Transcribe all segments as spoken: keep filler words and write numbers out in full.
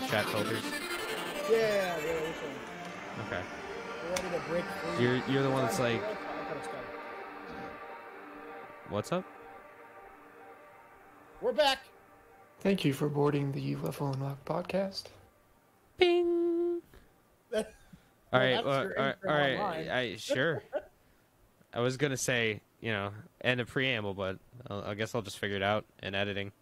Snapchat folders? Yeah, yeah, which one? Okay. You're you're the one that's like. What's up? We're back. Thank you for boarding the Level Unlocked Podcast. Bing. all right, well, all right, all right. I sure. I was gonna say, you know, end a preamble, but I'll, I guess I'll just figure it out in editing.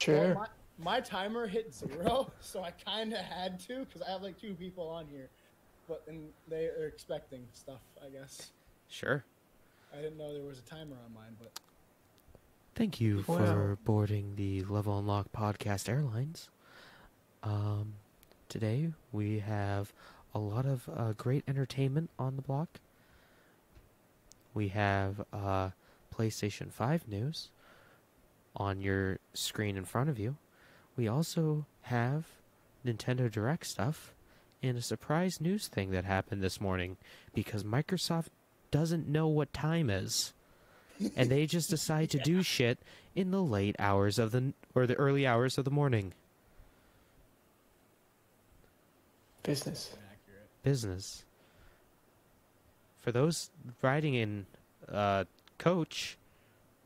Sure. Well, my, my timer hit zero, so I kind of had to because I have like two people on here, but and they are expecting stuff, I guess. Sure. I didn't know there was a timer on mine, but. Thank you for wow. boarding the Level Unlocked Podcast Airlines. Um, today we have a lot of uh, great entertainment on the block. We have uh, PlayStation five news on your screen in front of you. We also have Nintendo Direct stuff and a surprise news thing that happened this morning because Microsoft doesn't know what time is. And they just decide to yeah. do shit in the late hours of the or the early hours of the morning. Business. Business. For those riding in uh, coach,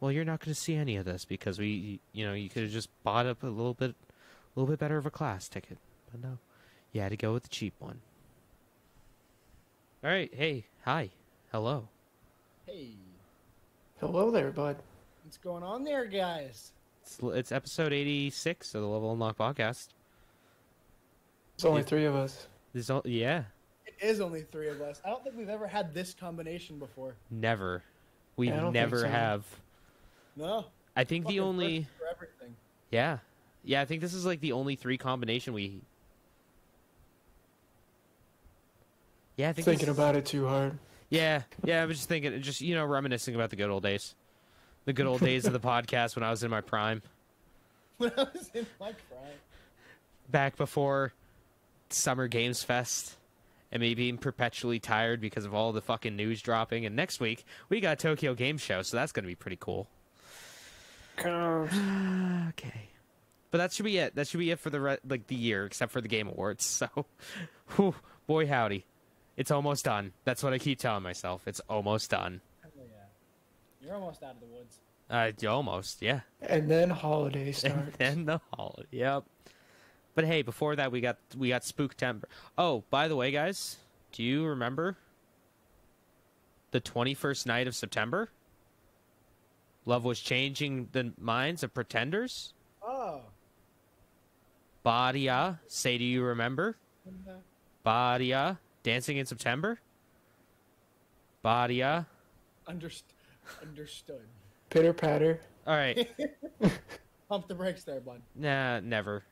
well, you're not going to see any of this because we, you know, you could have just bought up a little bit, a little bit better of a class ticket, but no, you had to go with the cheap one. All right. Hey. Hi. Hello. Hey. Hello there, bud. What's going on there, guys? It's, it's episode eighty-six of the Level Unlocked Podcast. It's only it, three of us. There's all, yeah. It is only three of us. I don't think we've ever had this combination before. Never. We never so. have. No. I think the only... For everything. Yeah. Yeah, I think this is like the only three combination we... Yeah, I think Thinking this... about it too hard. Yeah, yeah, I was just thinking, just, you know, reminiscing about the good old days. The good old days of the podcast when I was in my prime. When I was in my prime. Back before Summer Games Fest and me being perpetually tired because of all the fucking news dropping. And next week, we got Tokyo Game Show, so that's going to be pretty cool. Okay. But that should be it. That should be it for the, re like, the year, except for the Game Awards. So, whew, boy howdy. It's almost done. That's what I keep telling myself. It's almost done. Oh, yeah. You're almost out of the woods. Uh, almost, yeah. And then holiday starts. And then the holiday, yep. But hey, before that, we got we got Spooktember. Oh, by the way, guys, do you remember the twenty-first night of September? Love was changing the minds of pretenders. Oh. Badia, say do you remember? Badia. Dancing in September? Badia. Underst understood. Pitter patter. All right. Pump the brakes there, bud. Nah, never.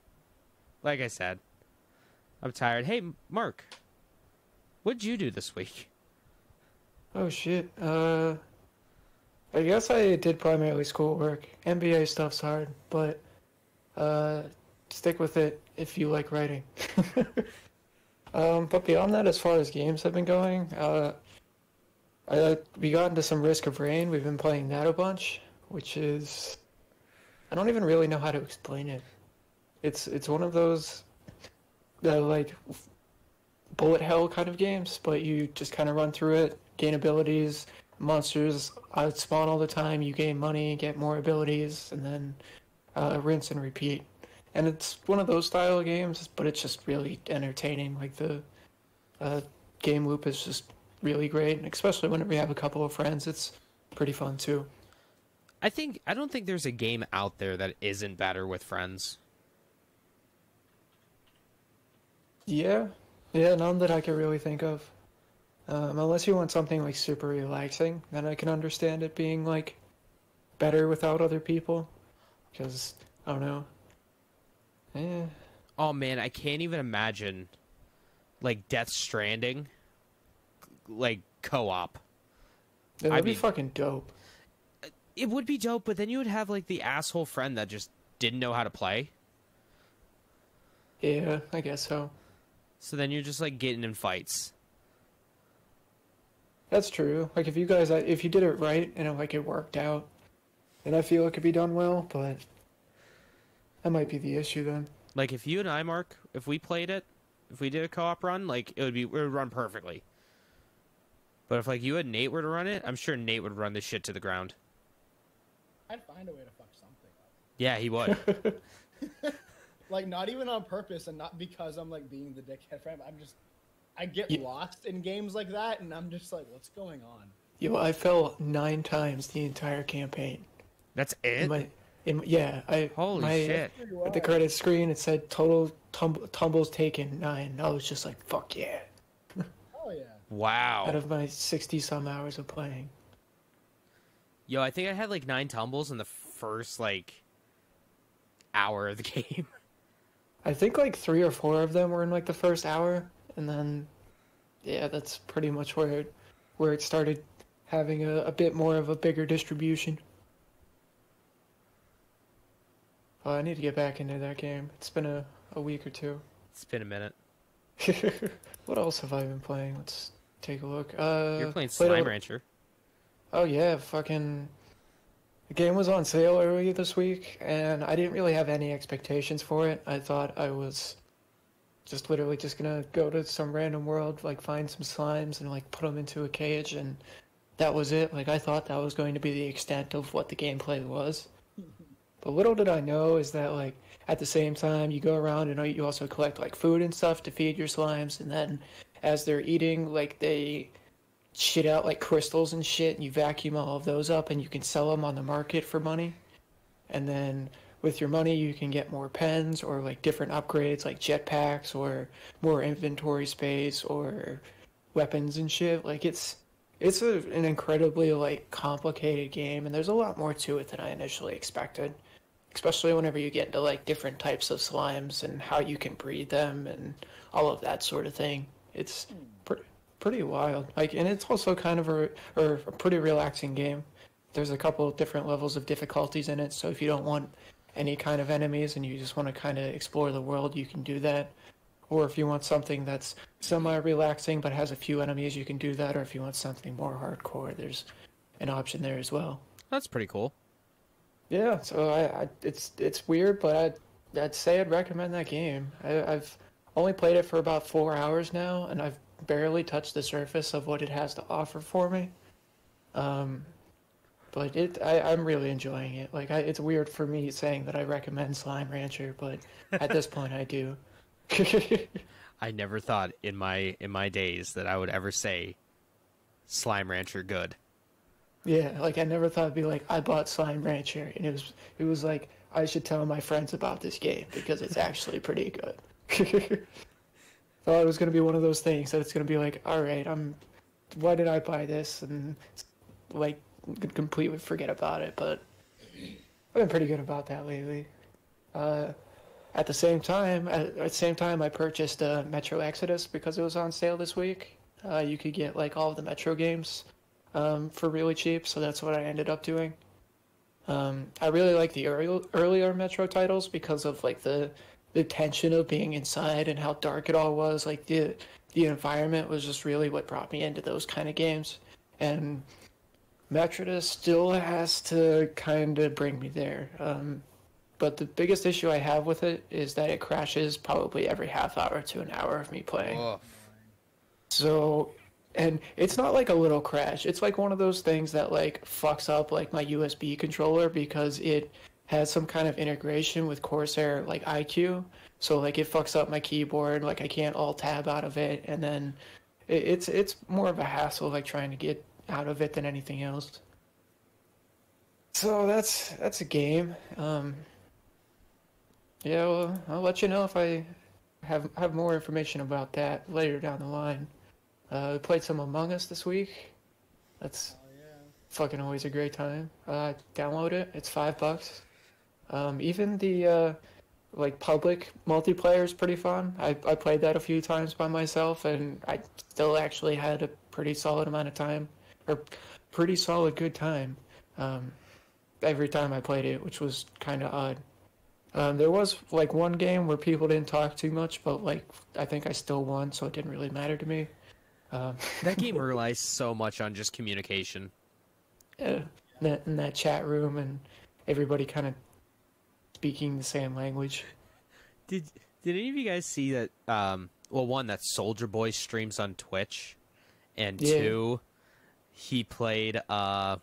Like I said, I'm tired. Hey, Mark, what'd you do this week? Oh, shit. Uh, I guess I did primarily schoolwork. M B A stuff's hard, but uh, stick with it if you like writing. Um, but beyond that, as far as games have been going, uh, I, uh, we got into some Risk of Rain. We've been playing that a bunch, which is, I don't even really know how to explain it. It's it's one of those, uh, like, bullet hell kind of games, but you just kind of run through it, gain abilities, monsters outspawn all the time, you gain money, get more abilities, and then uh, rinse and repeat. And it's one of those style of games, but it's just really entertaining. Like, the uh, game loop is just really great, and especially when we have a couple of friends, it's pretty fun, too. I think I don't think there's a game out there that isn't better with friends. Yeah. Yeah, none that I can really think of. Um, unless you want something, like, super relaxing, then I can understand it being, like, better without other people. Because, I don't know. Yeah. Oh man, I can't even imagine, like, Death Stranding, like, co-op. It would be fucking dope. It would be dope, but then you would have, like, the asshole friend that just didn't know how to play. Yeah, I guess so. So then you're just, like, getting in fights. That's true. Like, if you guys, if you did it right and it, like, it worked out, then I feel it could be done well, but... that might be the issue then. Like, if you and I, Mark, if we played it, if we did a co-op run, like, it would be, it would run perfectly. But if, like, you and Nate were to run it, I'm sure Nate would run this shit to the ground. I'd find a way to fuck something up. Yeah, he would. Like, not even on purpose and not because I'm, like, being the dickhead friend. I'm just, I get you, lost in games like that, and I'm just like, what's going on? Yo, I fell nine times the entire campaign. That's it? In my, in, yeah. I, Holy my, shit. At the credit screen, it said total tumble, tumbles taken, nine. I was just like, fuck yeah. Oh yeah. Wow. Out of my sixty-some hours of playing. Yo, I think I had, like, nine tumbles in the first, like, hour of the game. I think like three or four of them were in like the first hour, and then yeah, that's pretty much where it, where it started having a, a bit more of a bigger distribution. Oh, I need to get back into that game. It's been a, a week or two. It's been a minute. What else have I been playing? Let's take a look. Uh, You're playing Slime Rancher. Oh yeah, fucking... The game was on sale earlier this week, and I didn't really have any expectations for it. I thought I was just literally just gonna go to some random world, like find some slimes and like put them into a cage, and that was it. Like I thought that was going to be the extent of what the gameplay was. But little did I know is that like at the same time you go around and you also collect like food and stuff to feed your slimes, and then as they're eating, like they shit out like crystals and shit, and you vacuum all of those up and you can sell them on the market for money, and then with your money you can get more pens or like different upgrades like jetpacks or more inventory space or weapons and shit. Like it's it's a, an incredibly like complicated game, and there's a lot more to it than I initially expected, especially whenever you get into like different types of slimes and how you can breed them and all of that sort of thing. It's pretty pretty wild, like, and it's also kind of a, or a pretty relaxing game. There's a couple of different levels of difficulties in it, so if you don't want any kind of enemies and you just want to kind of explore the world, you can do that. Or if you want something that's semi-relaxing but has a few enemies, you can do that. Or if you want something more hardcore, there's an option there as well. That's pretty cool. Yeah, so I, I it's it's weird, but I'd, I'd say I'd recommend that game. I, I've only played it for about four hours now, and I've barely touched the surface of what it has to offer for me, um, but it I, I'm really enjoying it. Like I, it's weird for me saying that I recommend Slime Rancher, but at this point I do. I never thought in my in my days that I would ever say Slime Rancher good. Yeah, like I never thought it'd be like I bought Slime Rancher, and it was it was like I should tell my friends about this game because it's actually pretty good. Thought it was going to be one of those things that it's going to be like, all right, I'm, why did I buy this? And like completely forget about it. But I've been pretty good about that lately. Uh, at the same time, at, at the same time, I purchased uh, Metro Exodus because it was on sale this week. Uh, you could get like all of the Metro games um, for really cheap, so that's what I ended up doing. Um, I really like the early, earlier Metro titles because of like the. The tension of being inside and how dark it all was, like the the environment was just really what brought me into those kind of games, and Metrodus still has to kind of bring me there. Um, but the biggest issue I have with it is that it crashes probably every half hour to an hour of me playing. Oh. So, and it's not like a little crash. It's like one of those things that like fucks up like my U S B controller because it has some kind of integration with Corsair, like I Q, so like it fucks up my keyboard, like I can't alt tab out of it, and then it, it's it's more of a hassle like trying to get out of it than anything else. So that's that's a game. Um, yeah, well, I'll let you know if I have have more information about that later down the line. Uh, we played some Among Us this week. That's oh, yeah. fucking always a great time. Uh, download it. It's five bucks. Um, even the, uh, like, public multiplayer is pretty fun. I, I played that a few times by myself, and I still actually had a pretty solid amount of time, or pretty solid good time, um, every time I played it, which was kind of odd. Um, there was, like, one game where people didn't talk too much, but, like, I think I still won, so it didn't really matter to me. Um, that game relies so much on just communication. Yeah, in that, in that chat room, and everybody kind of speaking the same language. Did did any of you guys see that? Um, well, one, that Soldier Boy streams on Twitch, and yeah. two, he played uh,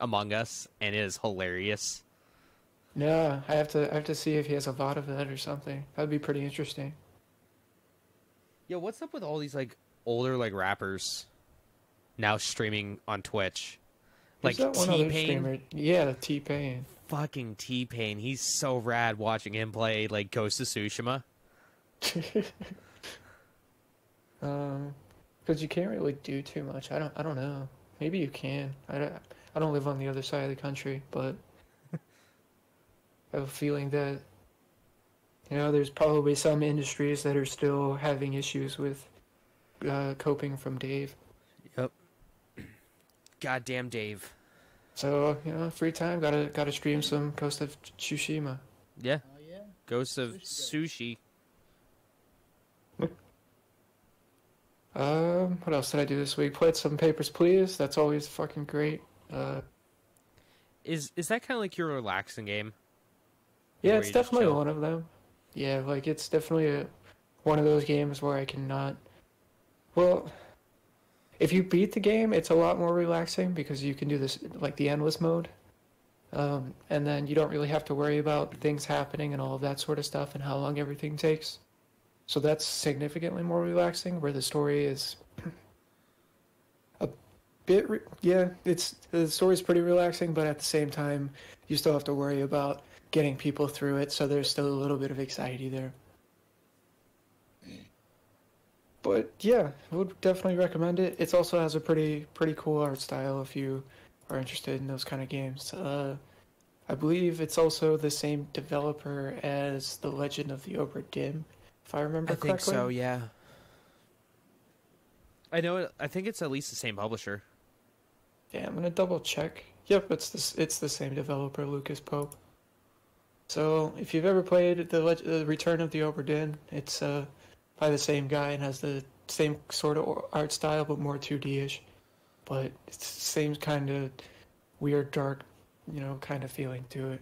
Among Us, and it is hilarious. No, I have to I have to see if he has a V O D of that or something. That'd be pretty interesting. Yo, what's up with all these like older like rappers now streaming on Twitch? Like T Pain. Yeah, the T Pain. Fucking T Pain. He's so rad watching him play like Ghost of Tsushima. um, because you can't really do too much. I don't. I don't know. Maybe you can. I don't. I don't live on the other side of the country, but I have a feeling that you know there's probably some industries that are still having issues with uh, coping from Dave. Yep. Goddamn Dave. So, you know, free time, gotta gotta stream some Ghost of Tsushima. Yeah. Uh, yeah. Ghost of Sushi. Sushi. Um, what else did I do this week? Played some Papers, Please. That's always fucking great. Uh, is is that kind of like your relaxing game? Yeah, it's definitely one of them. Yeah, like it's definitely a, one of those games where I cannot... Well... If you beat the game, it's a lot more relaxing because you can do this, like the endless mode. Um, and then you don't really have to worry about things happening and all of that sort of stuff and how long everything takes. So that's significantly more relaxing, where the story is a bit, re yeah, it's, the story's pretty relaxing, but at the same time, you still have to worry about getting people through it. So there's still a little bit of anxiety there. But yeah, I would definitely recommend it. It also has a pretty pretty cool art style if you are interested in those kind of games. Uh, I believe it's also the same developer as The Legend of the Obra Dinn, if I remember I correctly. I think so, yeah. I know. It, I think it's at least the same publisher. Yeah, I'm gonna double check. Yep, it's the it's the same developer, Lucas Pope. So if you've ever played The, Leg the Return of the Obra Dinn, it's uh. by the same guy and has the same sort of art style, but more two D-ish. But it's the same kind of weird, dark, you know, kind of feeling to it.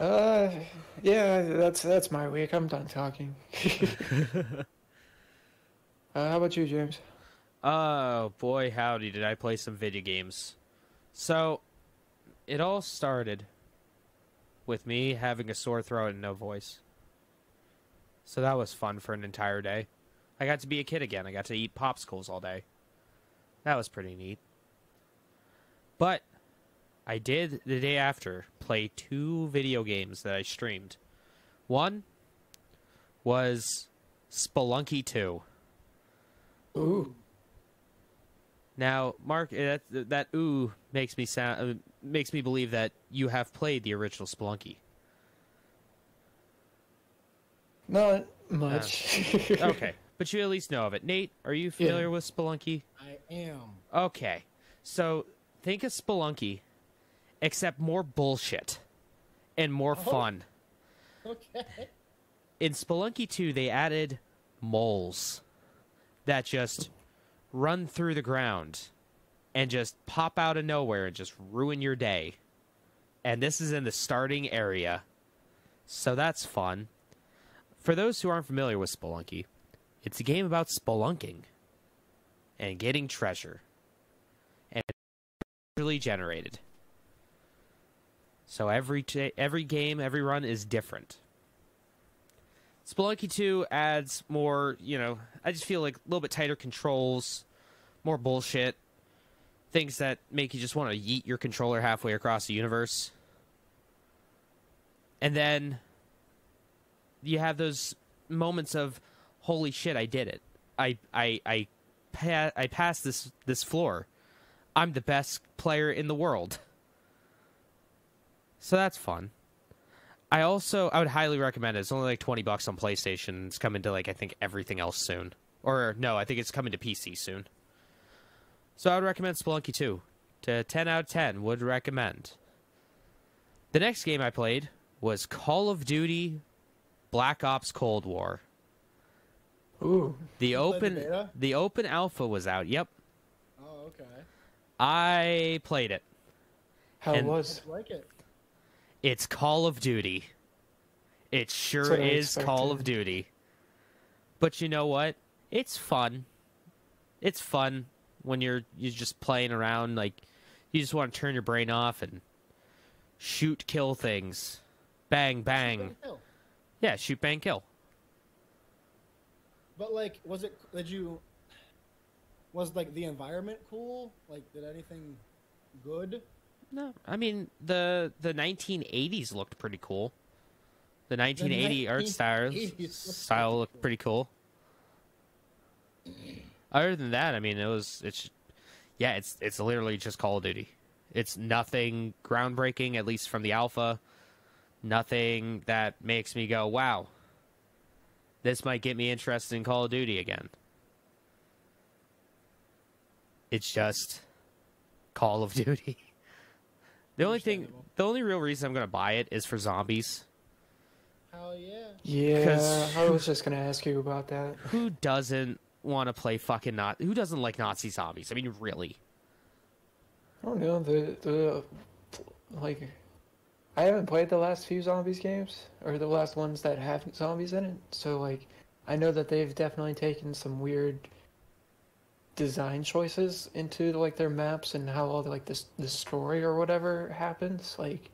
Uh, yeah, that's that's my week. I'm done talking. uh, how about you, James? Oh, boy, howdy, did I play some video games. So, it all started with me having a sore throat and no voice. So that was fun for an entire day. I got to be a kid again. I got to eat popsicles all day. That was pretty neat. But I did, the day after, play two video games that I streamed. One was Spelunky two. Ooh. Now, Mark, that, that ooh makes me, sound, makes me believe that you have played the original Spelunky. Not much. Uh, okay, but you at least know of it. Nate, are you familiar yeah. with Spelunky? I am. Okay, so think of Spelunky, except more bullshit and more oh. fun. Okay. In Spelunky two, they added moles that just run through the ground and just pop out of nowhere and just ruin your day. And this is in the starting area, so that's fun. For those who aren't familiar with Spelunky, it's a game about spelunking and getting treasure, and it's usually generated. So every every game, every run is different. Spelunky two adds more, you know, I just feel like a little bit tighter controls, more bullshit, things that make you just want to yeet your controller halfway across the universe. And then you have those moments of, holy shit, I did it. I I I, pa I passed this, this floor. I'm the best player in the world. So that's fun. I also, I would highly recommend it. It's only like twenty bucks on PlayStation. It's coming to like, I think, everything else soon. Or no, I think it's coming to P C soon. So I would recommend Spelunky two. To ten out of ten, would recommend. The next game I played was Call of Duty Black Ops Cold War. Ooh. The open the, the open alpha was out. Yep. Oh, okay. I played it. How was it? It's Call of Duty. It sure is Call of Duty. But you know what? It's fun. It's fun when you're you're just playing around. Like, you just want to turn your brain off and shoot, kill things. Bang, bang. Shoot, bang, kill. Yeah, shoot, bang, kill. But, like, was it... Did you... Was, like, the environment cool? Like, did anything good? No. I mean, the the nineteen eighties looked pretty cool. The nineteen eighty art style style looked pretty cool. Other than that, I mean, it was... It's, yeah, it's it's literally just Call of Duty. It's nothing groundbreaking, at least from the alpha. Nothing that makes me go, wow, this might get me interested in Call of Duty again. It's just Call of Duty. The only thing, the only real reason I'm going to buy it is for zombies. Hell yeah. Yeah, I was just going to ask you about that. Who doesn't want to play fucking not? Who doesn't like Nazi zombies? I mean, really. I don't know, the, the, like, I haven't played the last few zombies games, or the last ones that have zombies in it, so, like, I know that they've definitely taken some weird design choices into, like, their maps and how all, the, like, this the story or whatever happens. Like,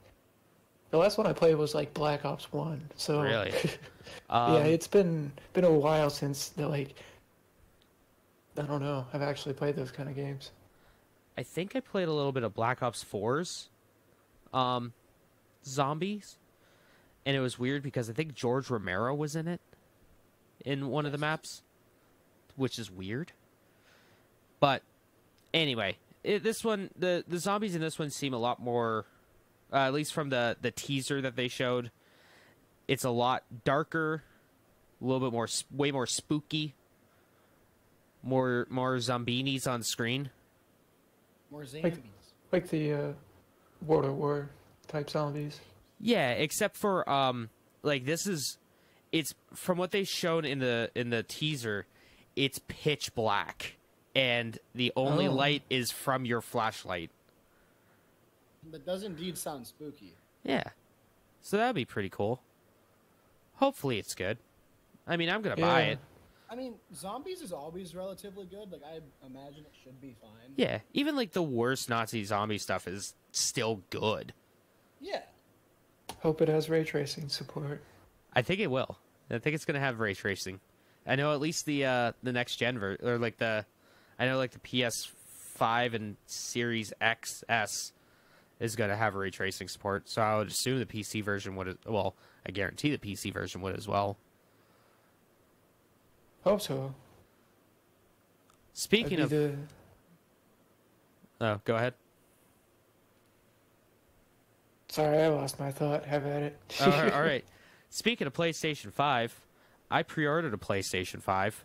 the last one I played was, like, Black Ops one, so... Really? um, yeah, it's been, been a while since, the, like, I don't know, I've actually played those kind of games. I think I played a little bit of Black Ops four's um, zombies, and it was weird because I think George Romero was in it in one of the maps, which is weird. But anyway, it, this one, the, the zombies in this one seem a lot more, uh, at least from the, the teaser that they showed, it's a lot darker, a little bit more, way more spooky, more, more zombinis on screen. More zombies. Like, like the uh, World of War type zombies. Yeah, except for um, like this is, it's from what they've shown in the in the teaser, it's pitch black, and the only oh. light is from your flashlight. That does indeed sound spooky. Yeah, so that'd be pretty cool. Hopefully, it's good. I mean, I'm gonna yeah. buy it. I mean, zombies is always relatively good. Like, I imagine it should be fine. Yeah, even, like, the worst Nazi zombie stuff is still good. Yeah. Hope it has ray tracing support. I think it will. I think it's going to have ray tracing. I know at least the uh, the next gen version, or, like, the... I know, like, the P S five and Series X S is going to have ray tracing support, so I would assume the P C version would... Well, I guarantee the P C version would as well. Hope so. Speaking of... The... Oh, go ahead. Sorry, I lost my thought. Have at it. all, right, all right. Speaking of PlayStation five, I pre-ordered a PlayStation five.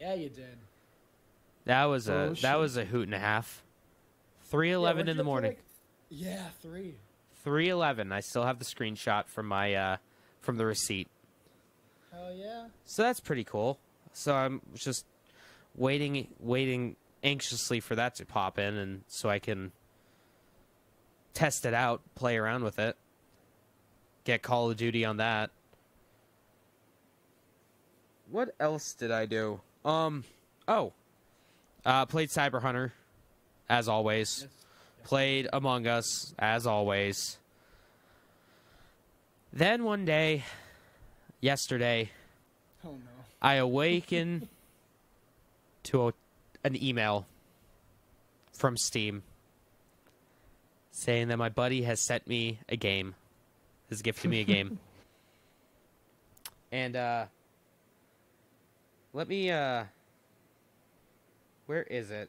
Yeah, you did. That was a oh, that was a hoot and a half. three eleven yeah, in the morning. Like... Yeah, three. three eleven. I still have the screenshot from my uh from the receipt. Hell yeah. So that's pretty cool. So I'm just waiting, waiting anxiously for that to pop in, and so I can test it out, play around with it, get Call of Duty on that. What else did I do? Um, oh, uh, played Cyber Hunter, as always. Yes. Yes. Played Among Us, as always. Then one day, yesterday, oh no. I awaken to a, an email from Steam saying that my buddy has sent me a game, has gifted me a game. And uh, let me, uh, where is it?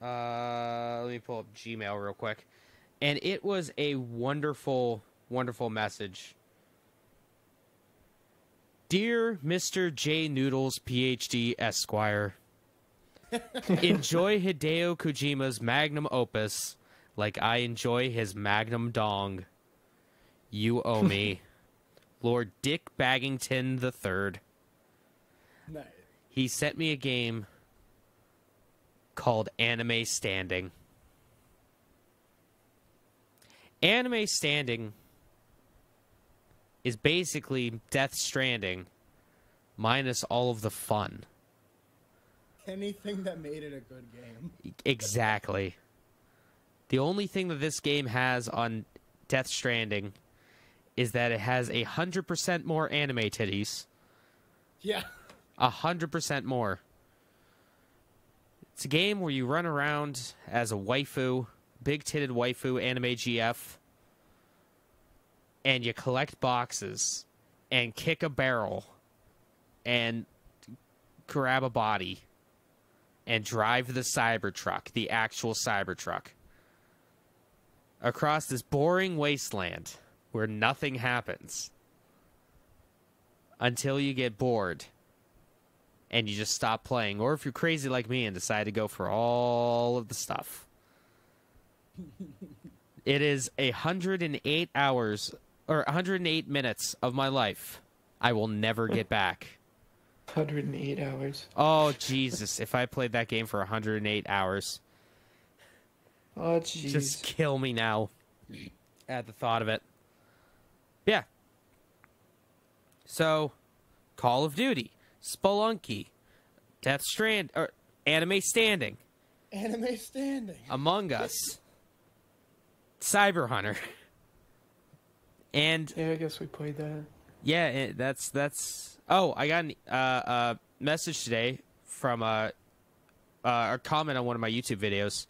Uh, let me pull up Gmail real quick. And it was a wonderful, wonderful message. Dear Mister J. Noodles, P H D, Esquire, enjoy Hideo Kojima's magnum opus like I enjoy his magnum dong. You owe me. Lord Dick Baggington the Third. Nice. He sent me a game called Anime Standing. Anime Standing is basically Death Stranding minus all of the fun. Anything that made it a good game. Exactly. The only thing that this game has on Death Stranding is that it has a hundred percent more anime titties. Yeah. A hundred percent more. It's a game where you run around as a waifu, big-titted waifu anime G F, and you collect boxes and kick a barrel and grab a body and drive the Cybertruck, the actual Cybertruck, across this boring wasteland where nothing happens until you get bored. And you just stop playing. Or if you're crazy like me and decide to go for all of the stuff. It is one hundred eight hours or one hundred eight minutes of my life I will never get back. one hundred eight hours. Oh, Jesus. If I played that game for one hundred eight hours. Oh, jeez. Just kill me now at the thought of it. Yeah. So, Call of Duty. Spelunky, Death Strand, or Anime Standing, Anime Standing, Among Us, Cyber Hunter, and yeah, I guess we played that. Yeah, it, that's that's. Oh, I got a uh, uh, message today from a uh, a comment on one of my YouTube videos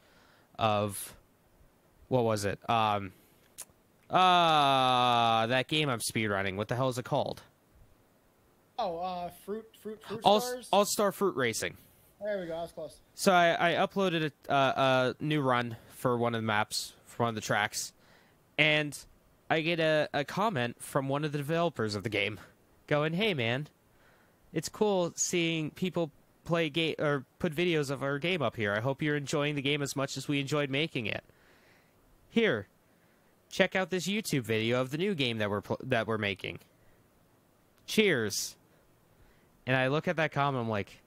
of what was it? Um, uh that game I'm speedrunning. What the hell is it called? Oh, uh, fruit, fruit, fruit All, stars? All-Star Fruit Racing. There we go, I was close. So I, I uploaded a, uh, a new run for one of the maps, for one of the tracks, and I get a, a comment from one of the developers of the game going, "Hey, man, it's cool seeing people play game or put videos of our game up here. I hope you're enjoying the game as much as we enjoyed making it. Here, check out this YouTube video of the new game that we're that we're making. Cheers." And I look at that comment, I'm like,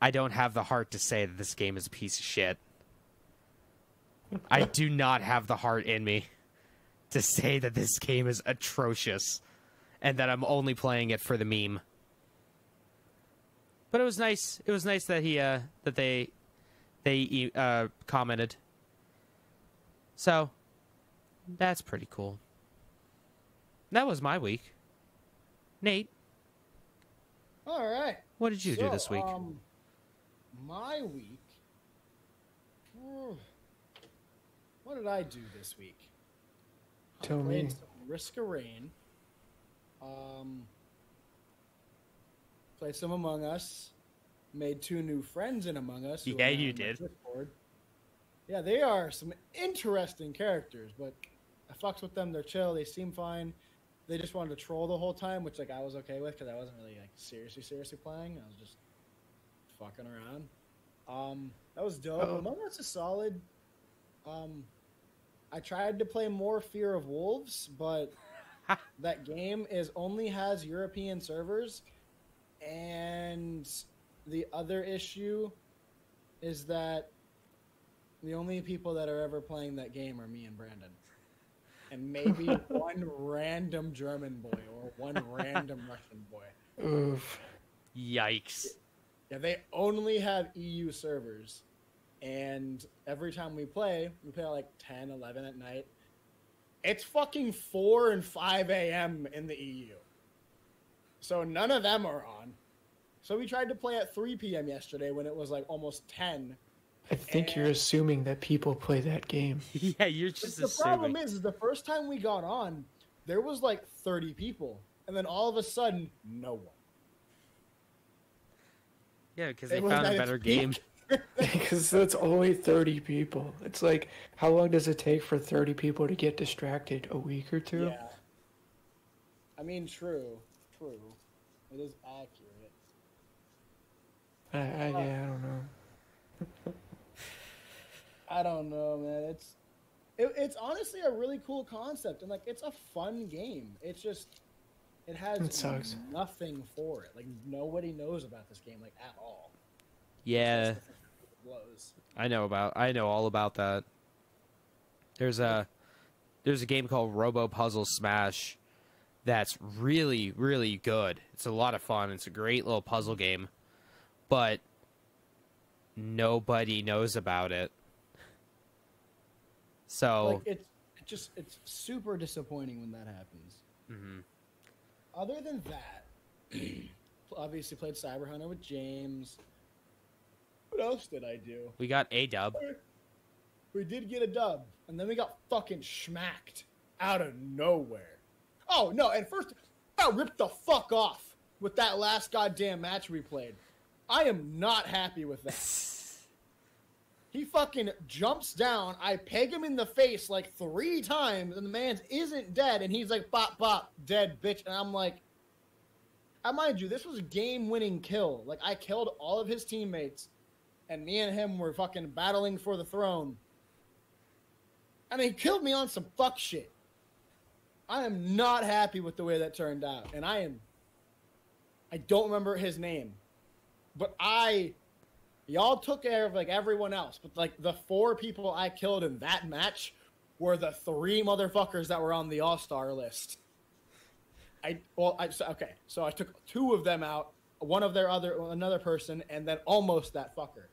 I don't have the heart to say that this game is a piece of shit. I do not have the heart in me to say that this game is atrocious and that I'm only playing it for the meme. But it was nice. It was nice that he, uh, that they, they, uh, commented. So, that's pretty cool. That was my week. Nate. All right. What did you so, do this week? Um, my week. What did I do this week? Tell me. Risk of Rain. Um. Played some Among Us. Made two new friends in Among Us. Yeah, you did. Yeah, they are some interesting characters, but I fucks with them. They're chill. They seem fine. They just wanted to troll the whole time, which like I was okay with because I wasn't really like seriously, seriously playing. I was just fucking around. Um, that was dope. Uh-oh. Among Us is solid. Um, I tried to play more Fear of Wolves, but that game is only has European servers, and the other issue is that the only people that are ever playing that game are me and Brandon. And maybe one random German boy or one random Russian boy. Oof. Yikes. Yeah, they only have E U servers. And every time we play, we play like ten, eleven at night. It's fucking four and five A M in the E U. So none of them are on. So we tried to play at three P M yesterday when it was like almost ten. I think and you're assuming that people play that game. Yeah, you're just the assuming. The problem is, is, the first time we got on, there was like thirty people. And then all of a sudden, no one. Yeah, because they found a better game. Because that's only thirty people. It's like, how long does it take for thirty people to get distracted? A week or two? Yeah. I mean, true. True. It is accurate. I, I, yeah, I don't know. I don't know, man. It's it, it's honestly a really cool concept, and like it's a fun game. It's just it has it sucks. nothing for it. Like nobody knows about this game, like at all. Yeah, I know about. I know all about that. There's a there's a game called Robo Puzzle Smash that's really, really good. It's a lot of fun. It's a great little puzzle game, but nobody knows about it. So like it's it just it's super disappointing when that happens. Mm-hmm. Other than that, obviously played Cyber Hunter with James. What else did I do? We got a dub. We did get a dub, and then we got fucking schmacked out of nowhere. Oh, no, and first, I ripped the fuck off with that last goddamn match we played. I am not happy with that. He fucking jumps down. I peg him in the face like three times, and the man isn't dead, and he's like, bop, bop, dead, bitch. And I'm like, I mind you, this was a game-winning kill. Like, I killed all of his teammates, and me and him were fucking battling for the throne. And he killed me on some fuck shit. I am not happy with the way that turned out. And I am... I don't remember his name. But I... Y'all took care of, like, everyone else. But, like, the four people I killed in that match were the three motherfuckers that were on the All-Star list. I... Well, I... So, okay. So I took two of them out. One of their other... Another person. And then almost that fucker.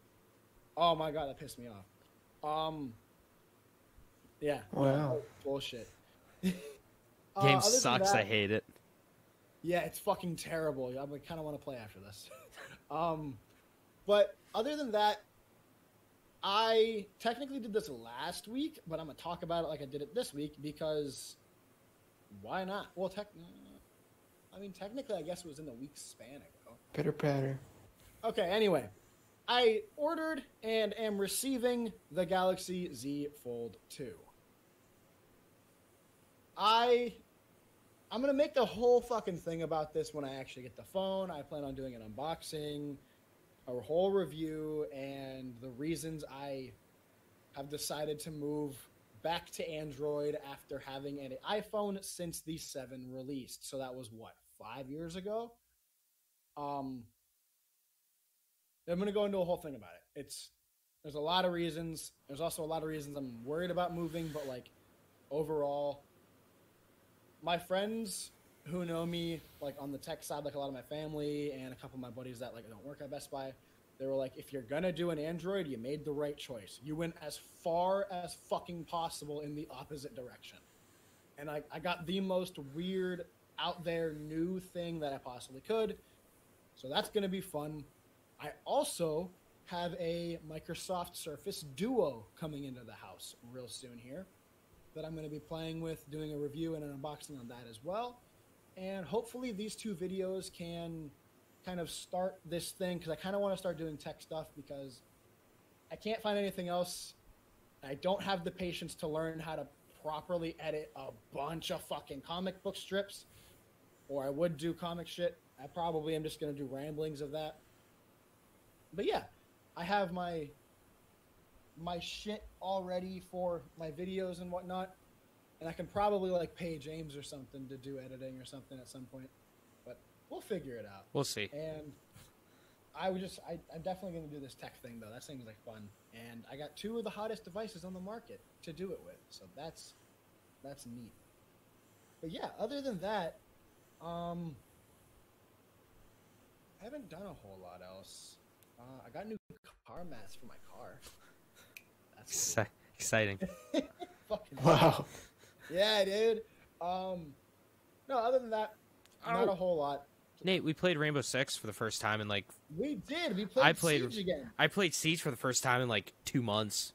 Oh, my God. That pissed me off. Um... Yeah. Wow. Bullshit. Uh, game sucks. That, I hate it. Yeah, it's fucking terrible. I kind of want to play after this. um, but other than that, I technically did this last week, but I'm going to talk about it like I did it this week because why not? Well, tech I mean, technically, I guess it was in the week span ago. Pitter patter. Okay, anyway. I ordered and am receiving the Galaxy Z Fold two. I, I'm going to make the whole fucking thing about this when I actually get the phone. I plan on doing an unboxing, a whole review, and the reasons I have decided to move back to Android after having an iPhone since the seven released. So that was, what, five years ago? Um, I'm going to go into a whole thing about it. It's There's a lot of reasons. There's also a lot of reasons I'm worried about moving, but, like, overall... My friends who know me, like, on the tech side, like, a lot of my family and a couple of my buddies that, like, don't work at Best Buy, they were like, if you're going to do an Android, you made the right choice. You went as far as fucking possible in the opposite direction. And I, I got the most weird, out there, new thing that I possibly could. So that's going to be fun. I also have a Microsoft Surface Duo coming into the house real soon here that I'm going to be playing with, doing a review and an unboxing on that as well. And hopefully these two videos can kind of start this thing, because I kind of want to start doing tech stuff because I can't find anything else. I don't have the patience to learn how to properly edit a bunch of fucking comic book strips, or I would do comic shit. I probably am just going to do ramblings of that. But yeah, I have my... my shit already for my videos and whatnot, and I can probably like pay James or something to do editing or something at some point, but we'll figure it out. We'll see. And I would just, I, I'm definitely going to do this tech thing though. That seems like fun. And I got two of the hottest devices on the market to do it with. So that's, that's neat. But yeah, other than that, um, I haven't done a whole lot else. Uh, I got new car mats for my car. Exciting. Fucking wow. Yeah, dude. Um, no, other than that, not oh. a whole lot. Nate, we played Rainbow Six for the first time in like... We did. We played, I played Siege again. I played Siege for the first time in like two months.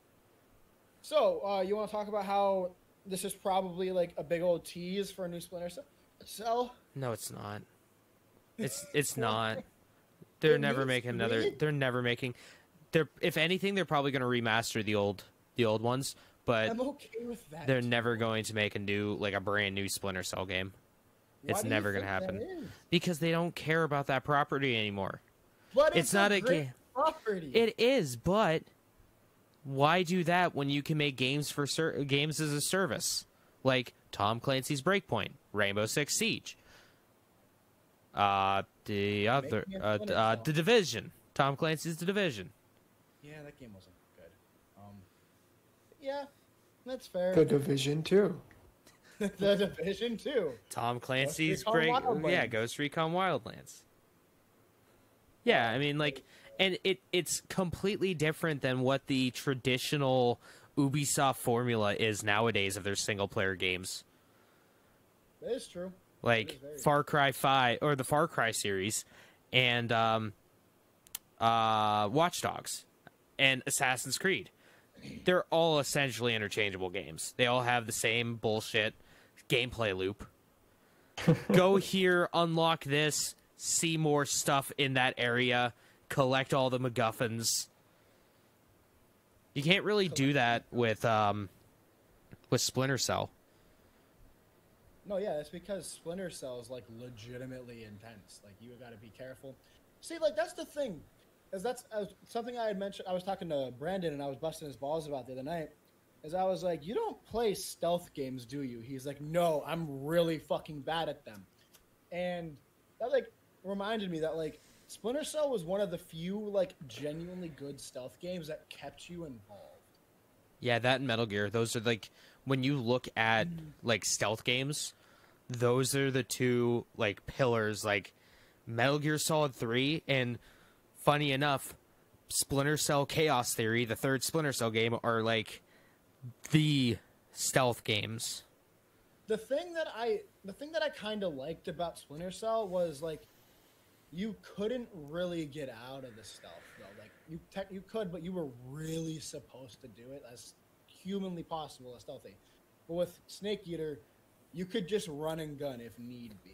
So, uh, you want to talk about how this is probably like a big old tease for a new Splinter Cell? So... No, it's not. It's it's not. They're it never making another... It? They're never making... They're, if anything, they're probably going to remaster the old the old ones, but I'm okay with that. They're never going to make a new, like a brand new Splinter Cell game. Why it's never going to happen because they don't care about that property anymore. But it's, it's not a, a game property. It is, but why do that when you can make games for ser games as a service, like Tom Clancy's Breakpoint, Rainbow Six Siege, uh, the other, uh, uh, The Division, Tom Clancy's The Division. Yeah, that game wasn't good. Um, yeah, That's fair. The Division two. The Division two. Tom Clancy's great. Wildlands. Yeah, Ghost Recon Wildlands. Yeah, I mean, like, and it it's completely different than what the traditional Ubisoft formula is nowadays of their single player games. That is true. Like is Far Cry five or the Far Cry series, and um, uh, Watch Dogs, and Assassin's Creed. They're all essentially interchangeable games. They all have the same bullshit gameplay loop. Go here, unlock this, see more stuff in that area, collect all the MacGuffins. You can't really do that with um, with Splinter Cell. No, yeah, that's because Splinter Cell is like legitimately intense. Like you got to be careful. See, like that's the thing. Is that's as something I had mentioned. I was talking to Brandon and I was busting his balls about the other night. Is I was like, you don't play stealth games, do you? He's like, no, I'm really fucking bad at them. And that like reminded me that like Splinter Cell was one of the few like genuinely good stealth games that kept you involved. Yeah, that and Metal Gear. Those are like when you look at like stealth games, those are the two like pillars. Like Metal Gear Solid three and, funny enough, Splinter Cell Chaos Theory, the third Splinter Cell game, are like the stealth games. The thing that I, the thing that I kind of liked about Splinter Cell was like, you couldn't really get out of the stealth though. Like you, tech, you could, but you were really supposed to do it as humanly possible, as stealthy. But with Snake Eater, you could just run and gun if need be.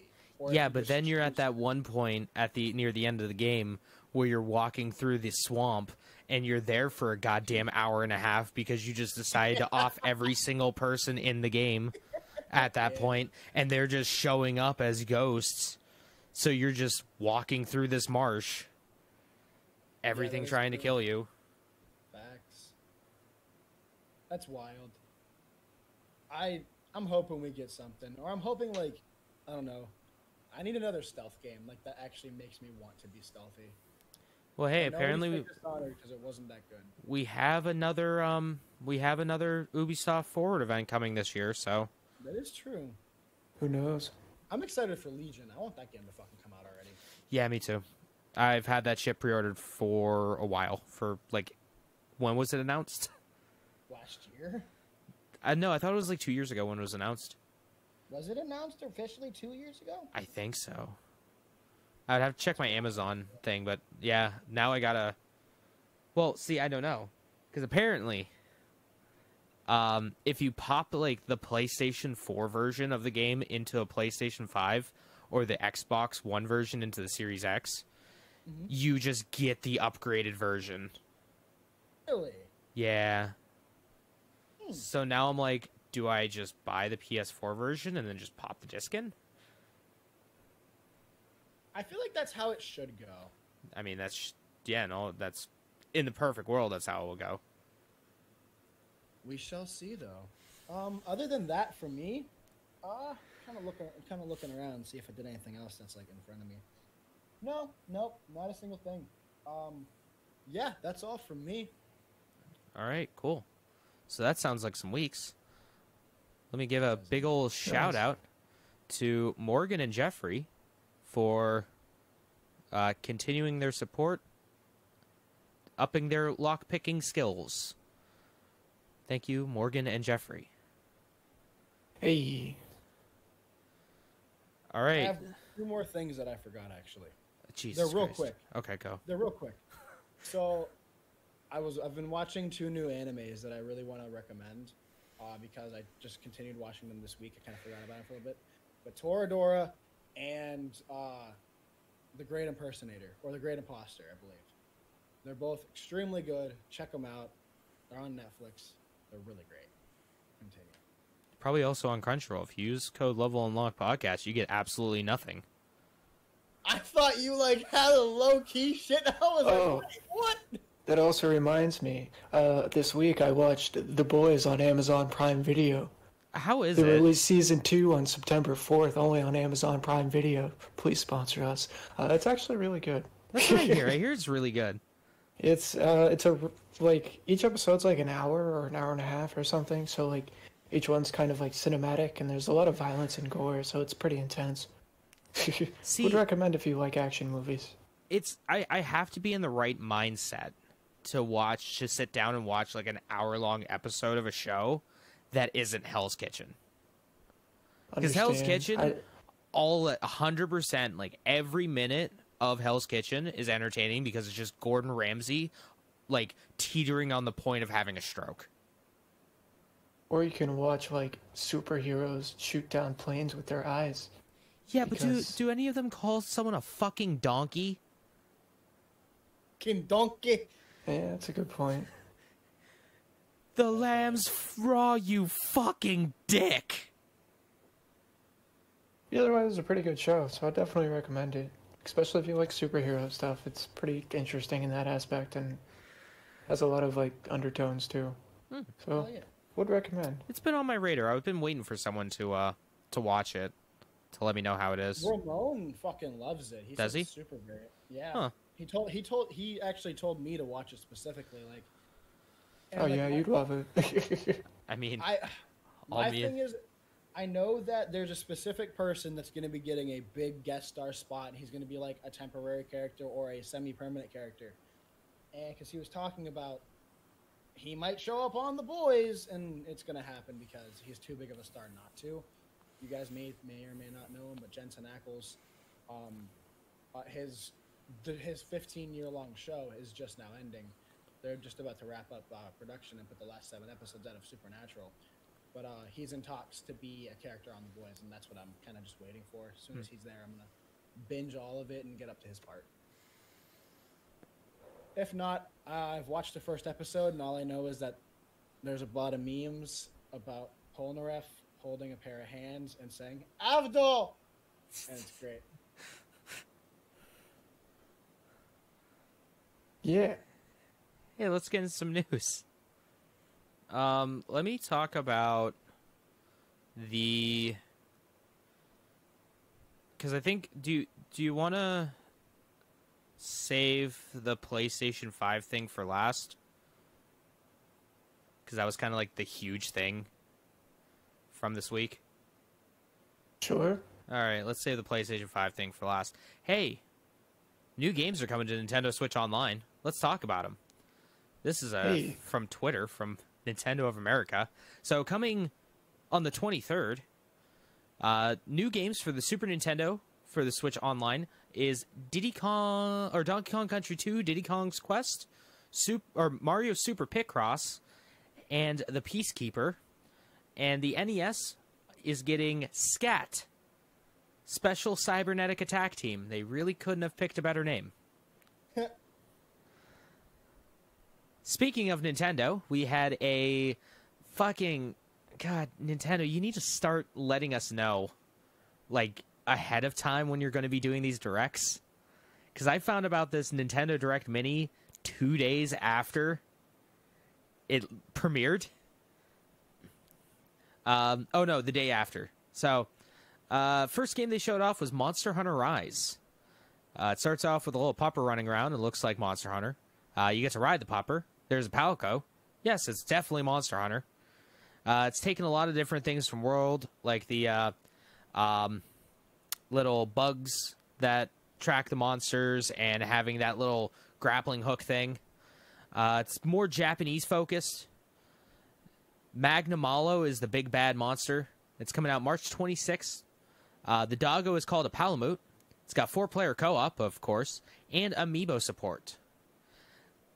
Yeah, but then you're at that one point at the near the end of the game where you're walking through the swamp and you're there for a goddamn hour and a half because you just decided to off every single person in the game at that point, and they're just showing up as ghosts. So you're just walking through this marsh, everything yeah, trying true. to kill you. Facts. That's wild. I I'm hoping we get something, or I'm hoping like I don't know. I need another stealth game like that actually makes me want to be stealthy. Well, hey, apparently we because it wasn't that good. We have another um we have another Ubisoft Forward event coming this year, so that is true. Who knows? I'm excited for Legion. I want that game to fucking come out already. Yeah, me too. I've had that shit pre-ordered for a while. For like, when was it announced? Last year? I no, I thought it was like two years ago when it was announced. Was it announced officially two years ago? I think so. I'd have to check my Amazon thing, but yeah, now I gotta... Well, see, I don't know. Because apparently, um, if you pop like the PlayStation four version of the game into a PlayStation five or the Xbox One version into the Series X, mm-hmm. you just get the upgraded version. Really? Yeah. Hmm. So now I'm like, do I just buy the P S four version and then just pop the disc in? I feel like that's how it should go. I mean, that's... Yeah, no, that's... In the perfect world, that's how it will go. We shall see, though. Um, other than that, for me, uh, kind of looking, kind of looking around and see if I did anything else that's, like, in front of me. No, nope, not a single thing. Um, yeah, that's all from me. All right, cool. So that sounds like some weeks. Let me give a big old shout out to Morgan and Jeffrey for uh, continuing their support, upping their lockpicking skills. Thank you, Morgan and Jeffrey. Hey. All right. I have two more things that I forgot, actually. Jesus They're real Christ. quick. Okay, go. They're real quick. So I was, I've been watching two new animes that I really want to recommend. Uh, because I just continued watching them this week. I kind of forgot about it for a little bit. But Toradora and uh, The Great Impersonator, or The Great Imposter, I believe. They're both extremely good. Check them out. They're on Netflix. They're really great. Continue. Probably also on Crunchyroll. If you use code Level Unlocked Podcast, you get absolutely nothing. I thought you like had a low-key shit. I was oh. like, what? what? That also reminds me, uh, this week I watched The Boys on Amazon Prime Video. How is it? They released Season two on September fourth, only on Amazon Prime Video. Please sponsor us. Uh, it's actually really good. That's what I hear. I hear it's really good. It's uh, it's a like each episode's like an hour or an hour and a half or something. So like each one's kind of like cinematic, and there's a lot of violence and gore, so it's pretty intense. See, would recommend if you like action movies. It's I, I have to be in the right mindset to watch, to sit down and watch like an hour long episode of a show that isn't Hell's Kitchen. Because Hell's Kitchen, I... all one hundred percent, like every minute of Hell's Kitchen is entertaining because it's just Gordon Ramsay, like teetering on the point of having a stroke. Or you can watch like superheroes shoot down planes with their eyes. Yeah, because... but do do any of them call someone a fucking donkey? Fucking donkey. Yeah, that's a good point. The lamb's raw, you fucking dick. Either way, it's a pretty good show, so I definitely recommend it. Especially if you like superhero stuff, it's pretty interesting in that aspect, and has a lot of like undertones too. Hmm. So, oh, yeah. Would recommend. It's been on my radar. I've been waiting for someone to uh to watch it. To let me know how it is. Ramon fucking loves it. He Does he? Super great. Yeah. Huh. He told he told he actually told me to watch it specifically. Like. Oh like, yeah, you'd love it. I mean, I. My me thing and... is, I know that there's a specific person that's going to be getting a big guest star spot, and he's going to be like a temporary character or a semi-permanent character, and because he was talking about, he might show up on The Boys, and it's going to happen because he's too big of a star not to. You guys may may or may not know him, but Jensen Ackles, um, uh, his the, his fifteen-year-long show is just now ending. They're just about to wrap up uh, production and put the last seven episodes out of Supernatural. But uh, he's in talks to be a character on The Boys, and that's what I'm kind of just waiting for. As soon as he's there, I'm going to binge all of it and get up to his part. If not, uh, I've watched the first episode, and all I know is that there's a lot of memes about Polnareff holding a pair of hands and saying "Avdol," and it's great. Yeah. Hey, let's get into some news. Um, let me talk about the because I think do do you want to save the PlayStation five thing for last? Because that was kind of like the huge thing from this week. Sure. All right, let's save the PlayStation five thing for last. Hey, new games are coming to Nintendo Switch Online. Let's talk about them. This is a hey. from Twitter from Nintendo of America. So coming on the twenty-third, uh, new games for the Super Nintendo for the Switch Online is Diddy Kong or Donkey Kong Country two, Diddy Kong's Quest, Super, or Mario Super Picross, and The Peacekeeper. And the N E S is getting SCAT, Special Cybernetic Attack Team. They really couldn't have picked a better name. Speaking of Nintendo, we had a fucking... God, Nintendo, you need to start letting us know, like, ahead of time when you're going to be doing these directs. Because I found about this Nintendo Direct Mini two days after it premiered. Um, oh, no, the day after. So, uh, first game they showed off was Monster Hunter Rise. Uh, it starts off with a little popper running around. It looks like Monster Hunter. Uh, you get to ride the popper. There's a Palco. Yes, it's definitely Monster Hunter. Uh, it's taken a lot of different things from World, like the uh, um, little bugs that track the monsters and having that little grappling hook thing. Uh, it's more Japanese-focused. Magnamalo is the big bad monster. It's coming out March twenty-sixth. Uh, the doggo is called a Palamute. It's got four-player co-op, of course, and amiibo support.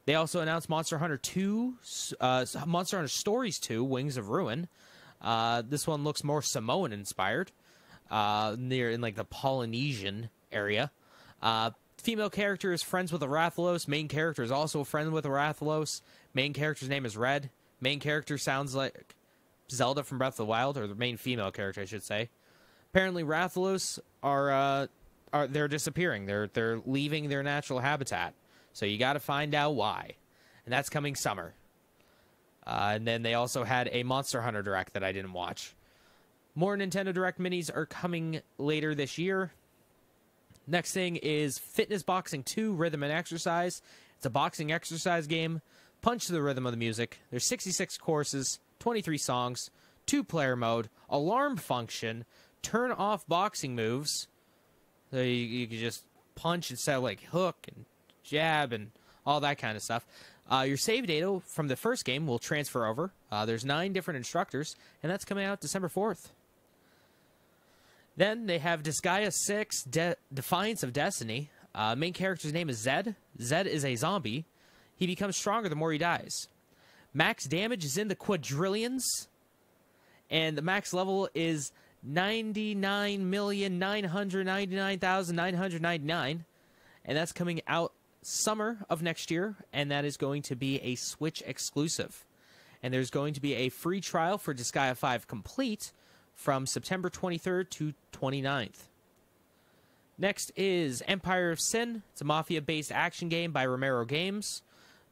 They also announced Monster Hunter two, uh, Monster Hunter Stories two, Wings of Ruin. Uh, this one looks more Samoan-inspired, uh, near in like the Polynesian area. Uh, female character is friends with a Rathalos. Main character is also a friend with a Rathalos. Main character's name is Red. Main character sounds like Zelda from Breath of the Wild, or the main female character, I should say. Apparently, Rathalos are uh, are they're disappearing. They're they're leaving their natural habitat. So you got to find out why, and that's coming summer. Uh, and then they also had a Monster Hunter Direct that I didn't watch. More Nintendo Direct minis are coming later this year. Next thing is Fitness Boxing two: Rhythm and Exercise. It's a boxing exercise game. Punch to the rhythm of the music. There's sixty-six courses, twenty-three songs, two-player mode, alarm function, turn off boxing moves. So you, you can just punch instead of like hook and jab and all that kind of stuff. Uh, your save data from the first game will transfer over. Uh, there's nine different instructors, and that's coming out December fourth. Then they have Disgaea six, De Defiance of Destiny. Uh, main character's name is Zed. Zed is a zombie. He becomes stronger the more he dies. Max damage is in the quadrillions. And the max level is ninety-nine million nine hundred ninety-nine thousand nine hundred ninety-nine. And that's coming out summer of next year. And that is going to be a Switch exclusive. And there's going to be a free trial for Disgaea five Complete from September twenty-third to twenty-ninth. Next is Empire of Sin. It's a mafia-based action game by Romero Games.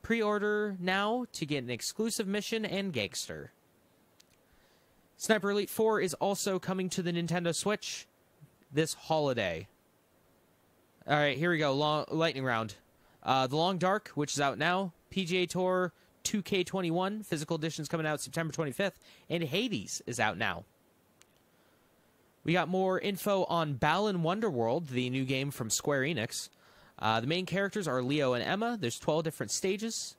Pre-order now to get an exclusive mission and gangster. Sniper Elite four is also coming to the Nintendo Switch this holiday. All right, here we go. Long, lightning round. Uh, the Long Dark, which is out now. P G A Tour two K twenty-one. Physical edition's coming out September twenty-fifth. And Hades is out now. We got more info on Balan Wonderworld, the new game from Square Enix. Uh, the main characters are Leo and Emma. There's twelve different stages.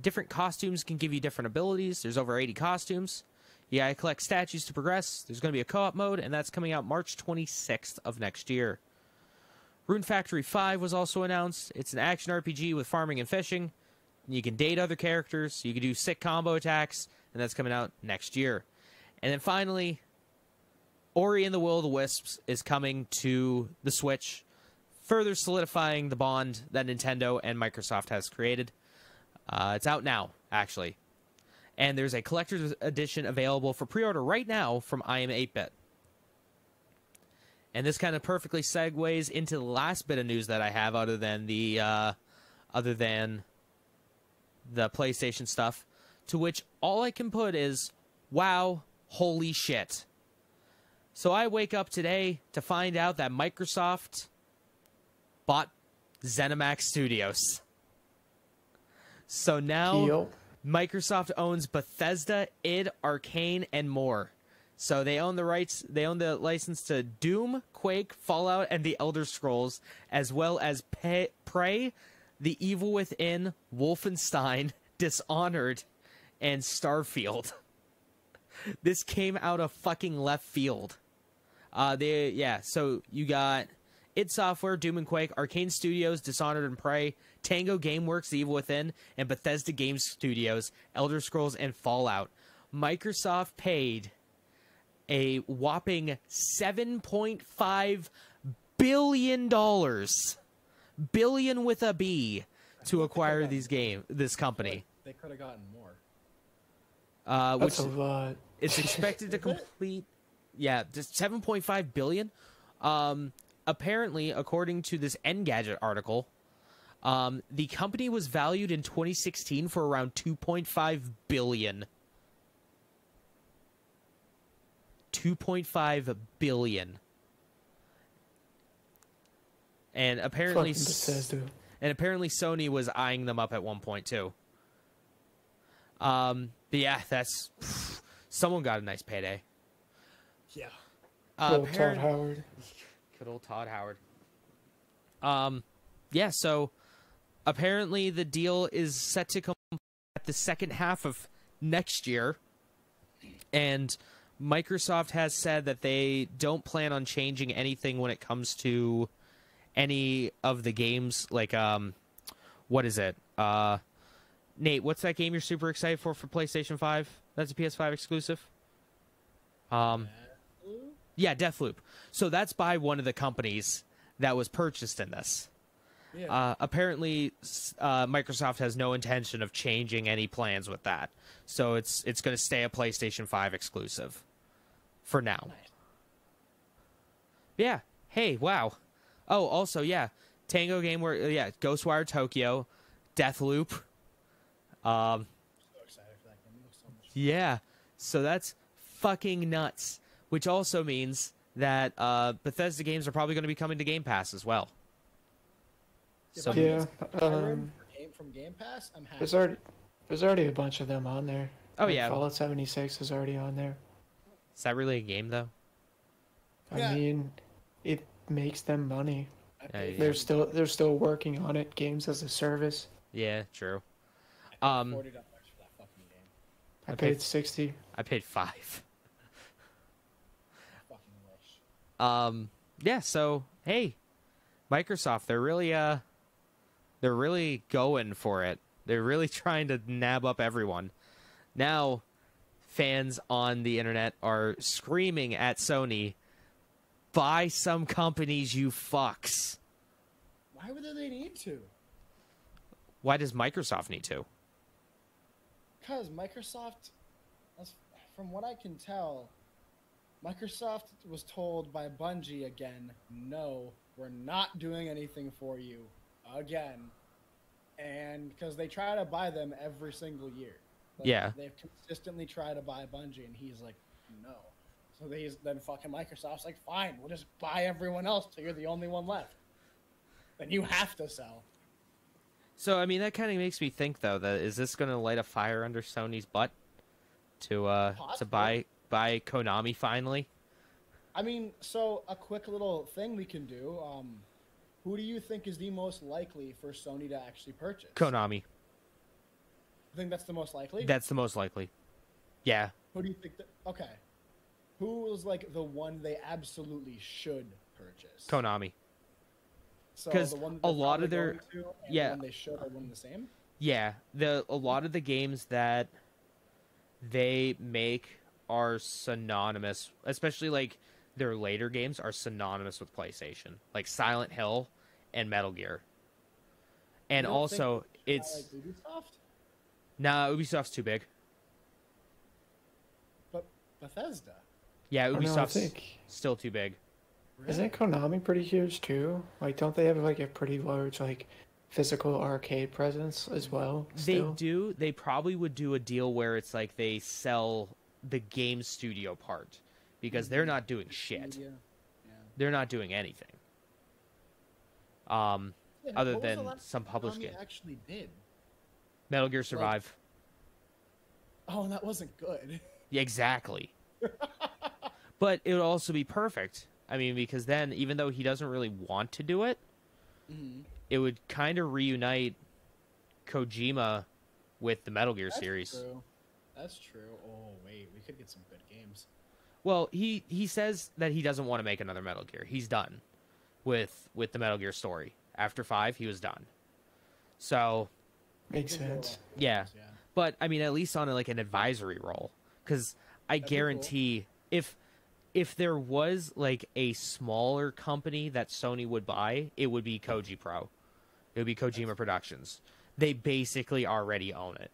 Different costumes can give you different abilities. There's over eighty costumes. You gotta collect statues to progress. There's going to be a co-op mode, and that's coming out March twenty-sixth of next year. Rune Factory five was also announced. It's an action R P G with farming and fishing. You can date other characters. You can do sick combo attacks, and that's coming out next year. And then finally, Ori and the Will of the Wisps is coming to the Switch, further solidifying the bond that Nintendo and Microsoft has created. Uh, it's out now, actually. And there's a collector's edition available for pre-order right now from I Am eight bit. And this kind of perfectly segues into the last bit of news that I have other than the, uh, other than the PlayStation stuff, to which all I can put is, wow, holy shit. So I wake up today to find out that Microsoft bought ZeniMax Studios. So now yep. Microsoft owns Bethesda, id, Arcane, and more. So they own the rights, they own the license to Doom, Quake, Fallout, and The Elder Scrolls, as well as Pe Prey, The Evil Within, Wolfenstein, Dishonored, and Starfield. This came out of fucking left field. Uh, they, yeah, so you got id Software, Doom and Quake, Arcane Studios, Dishonored and Prey, Tango Gameworks, The Evil Within, and Bethesda Game Studios, Elder Scrolls, and Fallout. Microsoft paid a whopping seven point five billion dollars, billion with a B, to acquire these game, this company. They could have gotten more. Uh, which That's a lot. It's expected to complete, yeah, just seven point five billion. Um, apparently, according to this Engadget article, um, the company was valued in twenty sixteen for around two point five billion. two point five billion. And apparently, and apparently, Sony was eyeing them up at one point too. Um. But yeah, that's phew, someone got a nice payday. Yeah, uh, good old Todd Howard. Good old Todd Howard. Um, yeah. So apparently the deal is set to come at the second half of next year, and Microsoft has said that they don't plan on changing anything when it comes to any of the games. Like, um, what is it? Uh. Nate, what's that game you're super excited for for PlayStation five? That's a P S five exclusive. Um, yeah, Deathloop. So that's by one of the companies that was purchased in this. Yeah. Uh, apparently, uh, Microsoft has no intention of changing any plans with that. So it's it's going to stay a PlayStation five exclusive for now. Yeah. Hey, wow. Oh, also, yeah. Tango game where, yeah, Ghostwire Tokyo, Deathloop. Um, so excited for that game. It looks so much fun. Yeah, so that's fucking nuts, which also means that uh, Bethesda games are probably going to be coming to Game Pass as well. Yeah, so, yeah. Um, from Game Pass, I'm happy. There's already, there's already a bunch of them on there. Oh, like, yeah. Fallout seventy-six is already on there. Is that really a game, though? I yeah. mean, it makes them money. Yeah, yeah. They're still they're still working on it. Games as a service. Yeah, true. I paid forty dollars um, for that fucking game. I, I paid, paid sixty. I paid five. Fucking wish. Um. Yeah. So hey, Microsoft, they're really uh, they're really going for it. They're really trying to nab up everyone. Now, fans on the internet are screaming at Sony. Buy some companies, you fucks. Why would they need to? Why does Microsoft need to? Because Microsoft, from what I can tell, Microsoft was told by Bungie again, no, we're not doing anything for you again. And because they try to buy them every single year. Like, yeah. They've consistently tried to buy Bungie, and he's like, no. So these, then fucking Microsoft's like, fine, we'll just buy everyone else till you're the only one left. Then you have to sell. So, I mean, that kind of makes me think, though, that is this going to light a fire under Sony's butt to uh, to buy, buy Konami finally? I mean, so a quick little thing we can do. Um, who do you think is the most likely for Sony to actually purchase? Konami. You think that's the most likely? That's the most likely. Yeah. Who do you think? That, okay. Who was, like, the one they absolutely should purchase? Konami. So the one that a lot of their to and yeah, the one they should are one the same? Yeah, the a lot of the games that they make are synonymous, especially like their later games are synonymous with PlayStation, like Silent Hill and Metal Gear. And also it's like Ubisoft? Nah, Ubisoft's too big. But Bethesda. Yeah, Ubisoft's know, think, still too big. Isn't Konami pretty huge too? Like, don't they have like a pretty large like physical arcade presence as well? Still? They do. They probably would do a deal where it's like they sell the game studio part because they're not doing shit. Yeah. Yeah. They're not doing anything. Um, yeah, other than some published game. Actually, did Metal Gear Survive? Like... Oh, that wasn't good. Yeah, exactly. But it would also be perfect. I mean, because then, even though he doesn't really want to do it, mm-hmm. it would kind of reunite Kojima with the Metal Gear That's series. True. That's true. Oh, wait. We could get some good games. Well, he, he says that he doesn't want to make another Metal Gear. He's done with, with the Metal Gear story. After five, he was done. So... Makes sense. Yeah. yeah. But, I mean, at least on, like, an advisory role. Because I That'd guarantee... Cool. if. If there was, like, a smaller company that Sony would buy, it would be Koji Pro. It would be Kojima Productions. They basically already own it.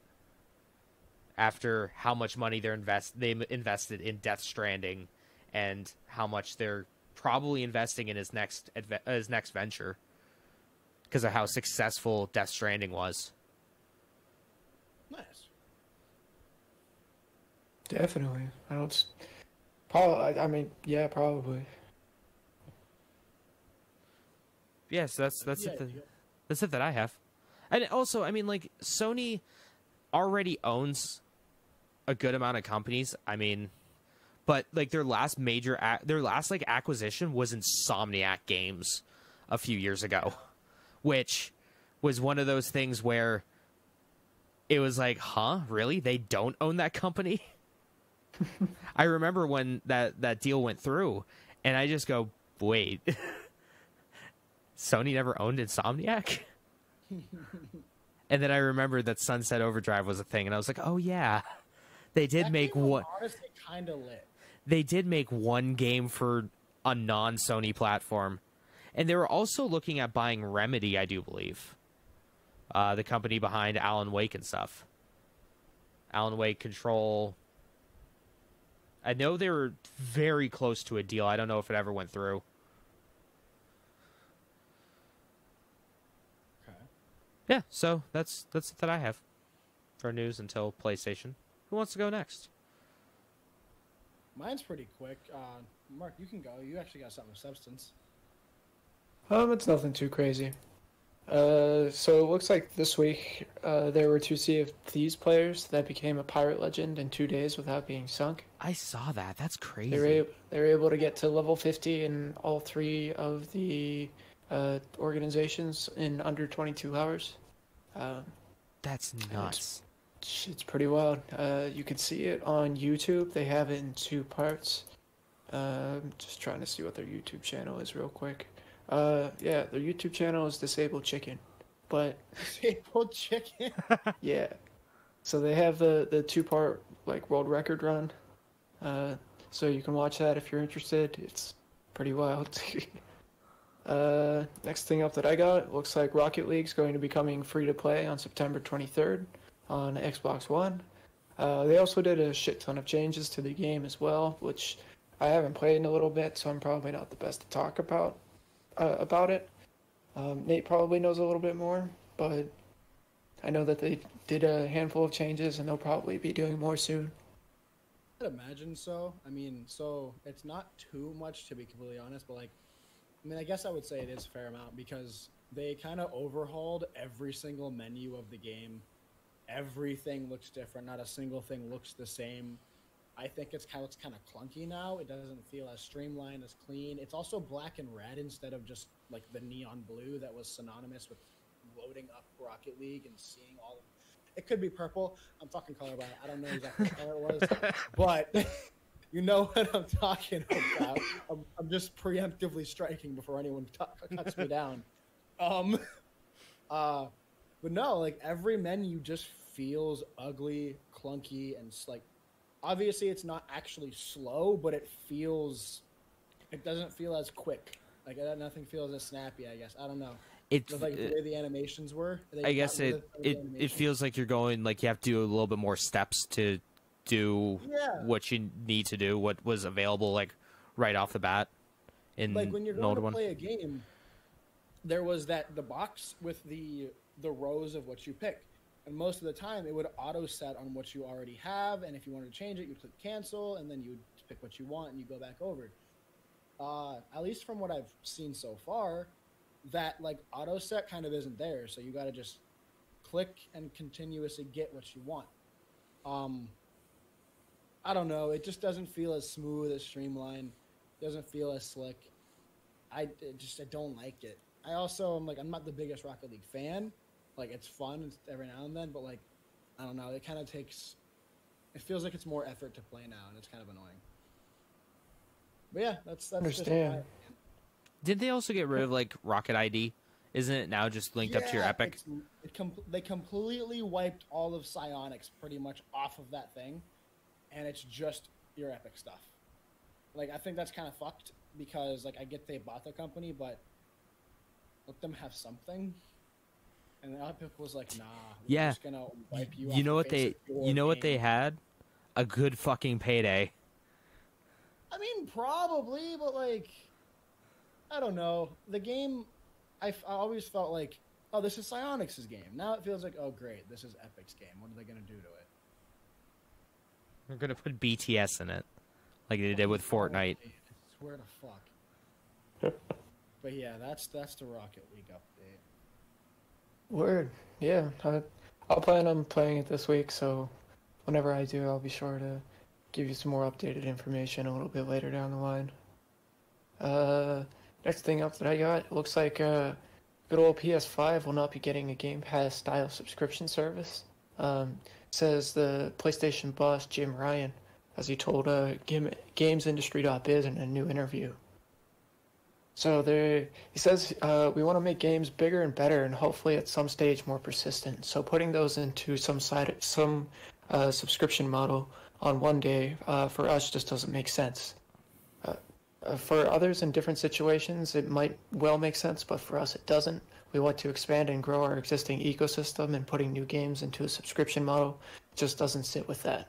After how much money they're invest they invested in Death Stranding and how much they're probably investing in his next, adve his next venture because of how successful Death Stranding was. Nice. Definitely. I don't... Probably, I mean, yeah, probably. Yes, yeah, so that's that's yeah, it. That, yeah. That's it that I have, and also, I mean, like Sony already owns a good amount of companies. I mean, but like their last major, their last like acquisition was Insomniac Games a few years ago, which was one of those things where it was like, huh, really? They don't own that company. I remember when that, that deal went through, and I just go, wait, Sony never owned Insomniac? And then I remembered that Sunset Overdrive was a thing, and I was like, oh yeah, they did that make one. Honestly, kind of lit. They did make one game for a non-Sony platform, and they were also looking at buying Remedy, I do believe, uh, the company behind Alan Wake and stuff. Alan Wake, Control. I know they were very close to a deal. I don't know if it ever went through. Okay. Yeah, so that's that's that I have for news until PlayStation. Who wants to go next? Mine's pretty quick. Uh, Mark, you can go. You actually got something of substance. Um, it's nothing too crazy. Uh, so it looks like this week uh, there were two Sea of Thieves players that became a pirate legend in two days without being sunk. I saw that. That's crazy. They were able, they were able to get to level fifty in all three of the uh, organizations in under twenty-two hours. Um, That's nuts. It's, it's pretty wild. Uh, you can see it on YouTube. They have it in two parts. Uh, I'm just trying to see what their YouTube channel is real quick. Uh, yeah, their YouTube channel is Disabled Chicken, but... Disabled Chicken? Yeah. So they have the, the two-part, like, world record run. Uh, so you can watch that if you're interested. It's pretty wild. uh, next thing up that I got, looks like Rocket League's going to be coming free-to-play on September twenty-third on Xbox One. Uh, they also did a shit ton of changes to the game as well, which I haven't played in a little bit, so I'm probably not the best to talk about. Uh, about it. Um, Nate probably knows a little bit more, but I know that they did a handful of changes and they'll probably be doing more soon. I'd imagine so. I mean, so it's not too much to be completely honest, but like, I mean, I guess I would say it is a fair amount because they kind of overhauled every single menu of the game. Everything looks different. Not a single thing looks the same. I think it's kind of, it's kind of clunky now. It doesn't feel as streamlined, as clean. It's also black and red instead of just like the neon blue that was synonymous with loading up Rocket League and seeing all of it. It could be purple. I'm fucking colorblind. I don't know exactly what color it was, but you know what I'm talking about. I'm, I'm just preemptively striking before anyone t- cuts me down. Um, uh, but no, like every menu just feels ugly, clunky, and like, obviously, it's not actually slow, but it feels, it doesn't feel as quick. Like nothing feels as snappy, I guess. I don't know. It's like the way the animations were. I guess it it, it feels like you're going, like you have to do a little bit more steps to do yeah. what you need to do, what was available like right off the bat. In like when you're going to play a game, there was that the box with the the rows of what you pick. And most of the time, it would auto-set on what you already have, and if you wanted to change it, you'd click cancel, and then you'd pick what you want, and you go back over. Uh, at least from what I've seen so far, that like auto-set kind of isn't there, so you got to just click and continuously get what you want. Um, I don't know. It just doesn't feel as smooth, as streamlined. It doesn't feel as slick. I it just I don't like it. I also am like I'm not the biggest Rocket League fan. Like, it's fun every now and then, but, like, I don't know. It kind of takes – it feels like it's more effort to play now, and it's kind of annoying. But, yeah, that's, that's – understand. Just did they also get rid of, like, Rocket I D? Isn't it now just linked yeah, up to your Epic? It's, it com- they completely wiped all of Psyonix pretty much off of that thing, and it's just your Epic stuff. Like, I think that's kind of fucked because, like, I get they bought the company, but let them have something. And the Epic was like, nah, we're yeah. just gonna wipe you. You know what they, you know game. What they had, a good fucking payday. I mean, probably, but like, I don't know. The game, I, f- I always felt like, oh, this is Psyonix's game. Now it feels like, oh, great, this is Epic's game. What are they gonna do to it? They're gonna put B T S in it, like they did with Fortnite. I swear to fuck. But yeah, that's that's the Rocket League update. Word, yeah. I, I'll plan on playing it this week, so whenever I do, I'll be sure to give you some more updated information a little bit later down the line. Uh, next thing up that I got, it looks like uh, good old P S five will not be getting a Game Pass style subscription service. Um, says the PlayStation boss Jim Ryan, as he told uh, Game, Games Industry dot biz in a new interview. So there, he says, uh, we want to make games bigger and better, and hopefully at some stage more persistent. So putting those into some side, some uh, subscription model on one day uh, for us just doesn't make sense. Uh, uh, for others in different situations, it might well make sense, but for us it doesn't. We want to expand and grow our existing ecosystem, and putting new games into a subscription model just doesn't sit with that.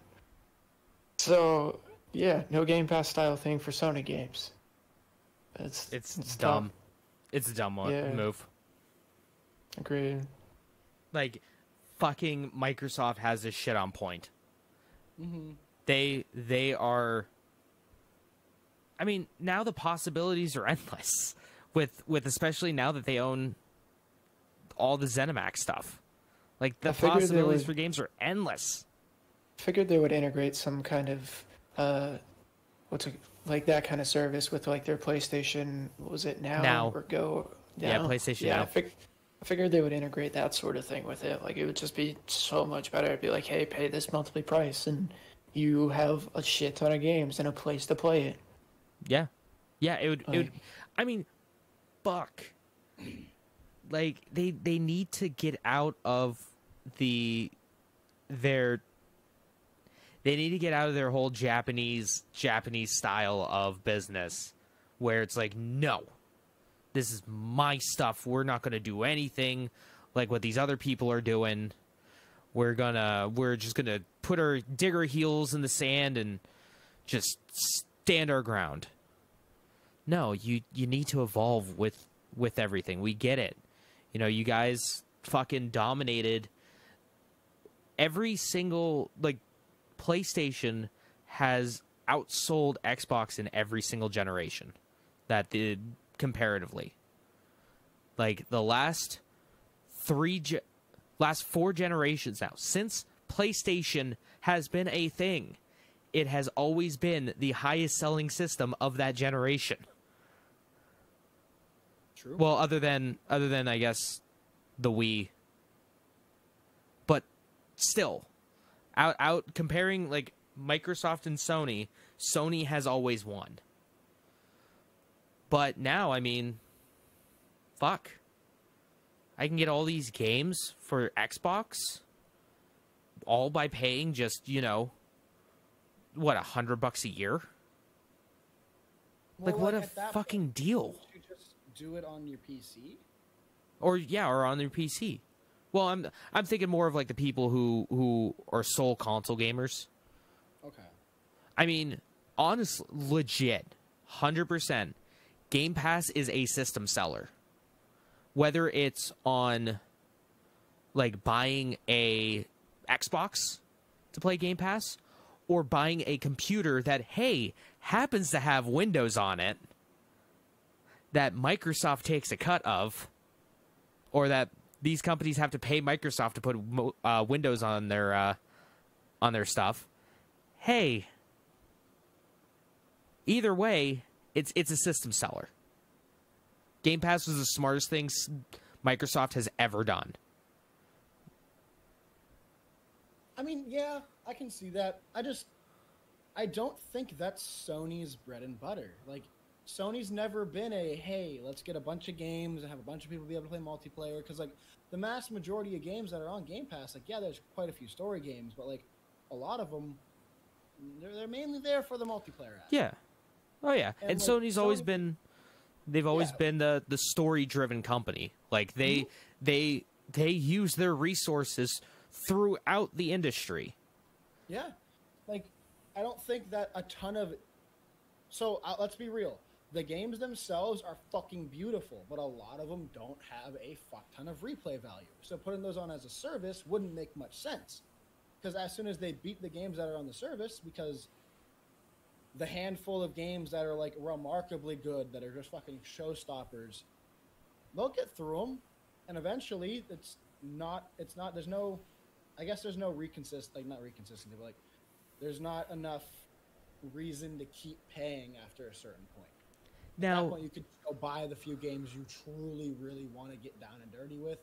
So yeah, no Game Pass style thing for Sony games. It's, it's it's dumb. dumb. It's a dumb one yeah. move. Agreed. Like, fucking Microsoft has this shit on point. Mm-hmm. They they are. I mean, now the possibilities are endless. With with especially now that they own all the ZeniMax stuff. Like, the possibilities would, for games are endless. I figured they would integrate some kind of, uh, what's it, like that kind of service with, like, their PlayStation, what was it, Now? Now. Or Go? Now? Yeah, PlayStation yeah, Now. I, fig- I figured they would integrate that sort of thing with it. Like, it would just be so much better. It'd be like, hey, pay this monthly price, and you have a shit ton of games and a place to play it. Yeah. Yeah, it would, like, it would I mean, fuck. Like, they, they need to get out of the, their, they need to get out of their whole Japanese, Japanese style of business where it's like, no, this is my stuff. We're not going to do anything like what these other people are doing. We're gonna, we're just going to put our, dig our heels in the sand and just stand our ground. No, you, you need to evolve with, with everything. We get it. You know, you guys fucking dominated every single, like, PlayStation has outsold Xbox in every single generation that did comparatively. Like, the last three, ge- last four generations now, since PlayStation has been a thing, it has always been the highest selling system of that generation. True. Well, other than, other than, I guess, the Wii. But still, out, out comparing, like, Microsoft and Sony, Sony has always won. But now, I mean, fuck. I can get all these games for Xbox, all by paying just, you know, what, a hundred bucks a year? Well, like, what like a fucking point, deal. You just do it on your P C? Or, yeah, or on your P C. Well, I'm I'm thinking more of, like, the people who, who are sole console gamers. Okay. I mean, honestly, legit, one hundred percent, Game Pass is a system seller. Whether it's on, like, buying a Xbox to play Game Pass, or buying a computer that, hey, happens to have Windows on it, that Microsoft takes a cut of, or that these companies have to pay Microsoft to put uh, Windows on their uh, on their stuff. Hey, either way, it's it's a system seller. Game Pass was the smartest thing Microsoft has ever done. I mean, yeah, I can see that. I just, I don't think that's Sony's bread and butter. Like, Sony's never been a, hey, let's get a bunch of games and have a bunch of people be able to play multiplayer. Because, like, the mass majority of games that are on Game Pass, like, yeah, there's quite a few story games, but, like, a lot of them, they're, they're mainly there for the multiplayer app. Yeah. Oh, yeah. And, and like, Sony's Sony... always been, they've always yeah. been the, the story-driven company. Like, they, mm-hmm. they, they use their resources throughout the industry. Yeah. Like, I don't think that a ton of... So, uh, let's be real. The games themselves are fucking beautiful, but a lot of them don't have a fuck ton of replay value. So putting those on as a service wouldn't make much sense. Because as soon as they beat the games that are on the service, because the handful of games that are, like, remarkably good, that are just fucking showstoppers, they'll get through them, and eventually it's not, it's not, there's no, I guess there's no reconsist, like, not reconsistency, but, like, there's not enough reason to keep paying after a certain point. Now, that point, you could go buy the few games you truly, really want to get down and dirty with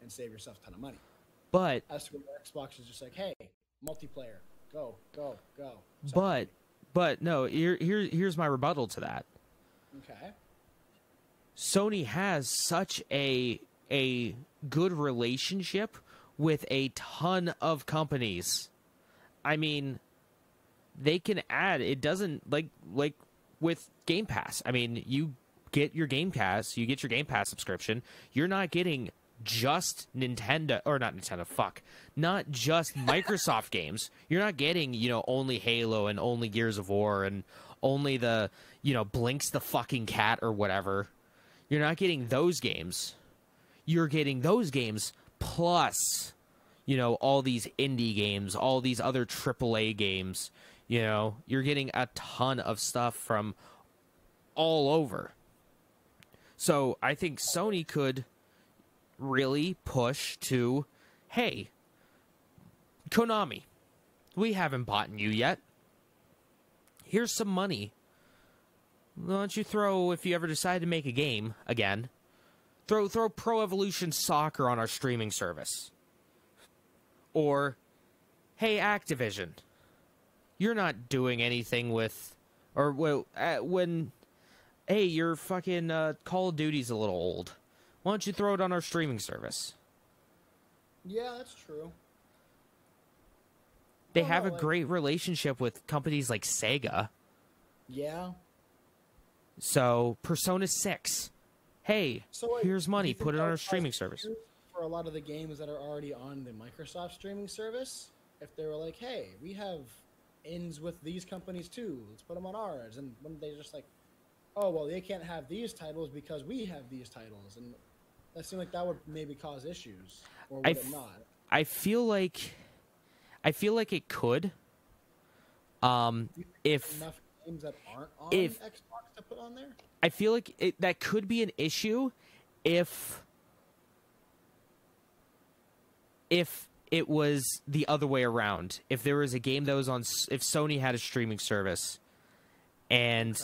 and save yourself a ton of money. But as for Xbox is just like, hey, multiplayer, go, go, go. Sorry. But, but no, here, here, here's my rebuttal to that. Okay. Sony has such a a good relationship with a ton of companies. I mean, they can add. It doesn't like like. With Game Pass, I mean, you get your Game Pass, you get your Game Pass subscription. You're not getting just Nintendo, or not Nintendo, fuck. Not just Microsoft games. You're not getting, you know, only Halo and only Gears of War and only the, you know, Blinks the fucking cat or whatever. You're not getting those games. You're getting those games plus, you know, all these indie games, all these other triple A games. You know, you're getting a ton of stuff from all over. So I think Sony could really push to, hey, Konami, we haven't bought you yet. Here's some money. Why don't you throw, if you ever decide to make a game again, throw throw Pro Evolution Soccer on our streaming service. Or, hey, Activision, you're not doing anything with, or well, uh, when, hey, your fucking uh, Call of Duty's a little old. Why don't you throw it on our streaming service? Yeah, that's true. They have know, a like... great relationship with companies like Sega. Yeah. So, Persona six. Hey, so, like, here's money. Put it on our streaming service. For a lot of the games that are already on the Microsoft streaming service, if they were like, hey, we have ends with these companies too. Let's put them on ours. And when they just like, oh, well, they can't have these titles because we have these titles. And that seemed like that would maybe cause issues. Or would I it not? I feel like... I feel like it could. Um, if... Enough games that aren't on if, Xbox to put on there? I feel like it, that could be an issue if... If it was the other way around. If there was a game that was on... If Sony had a streaming service and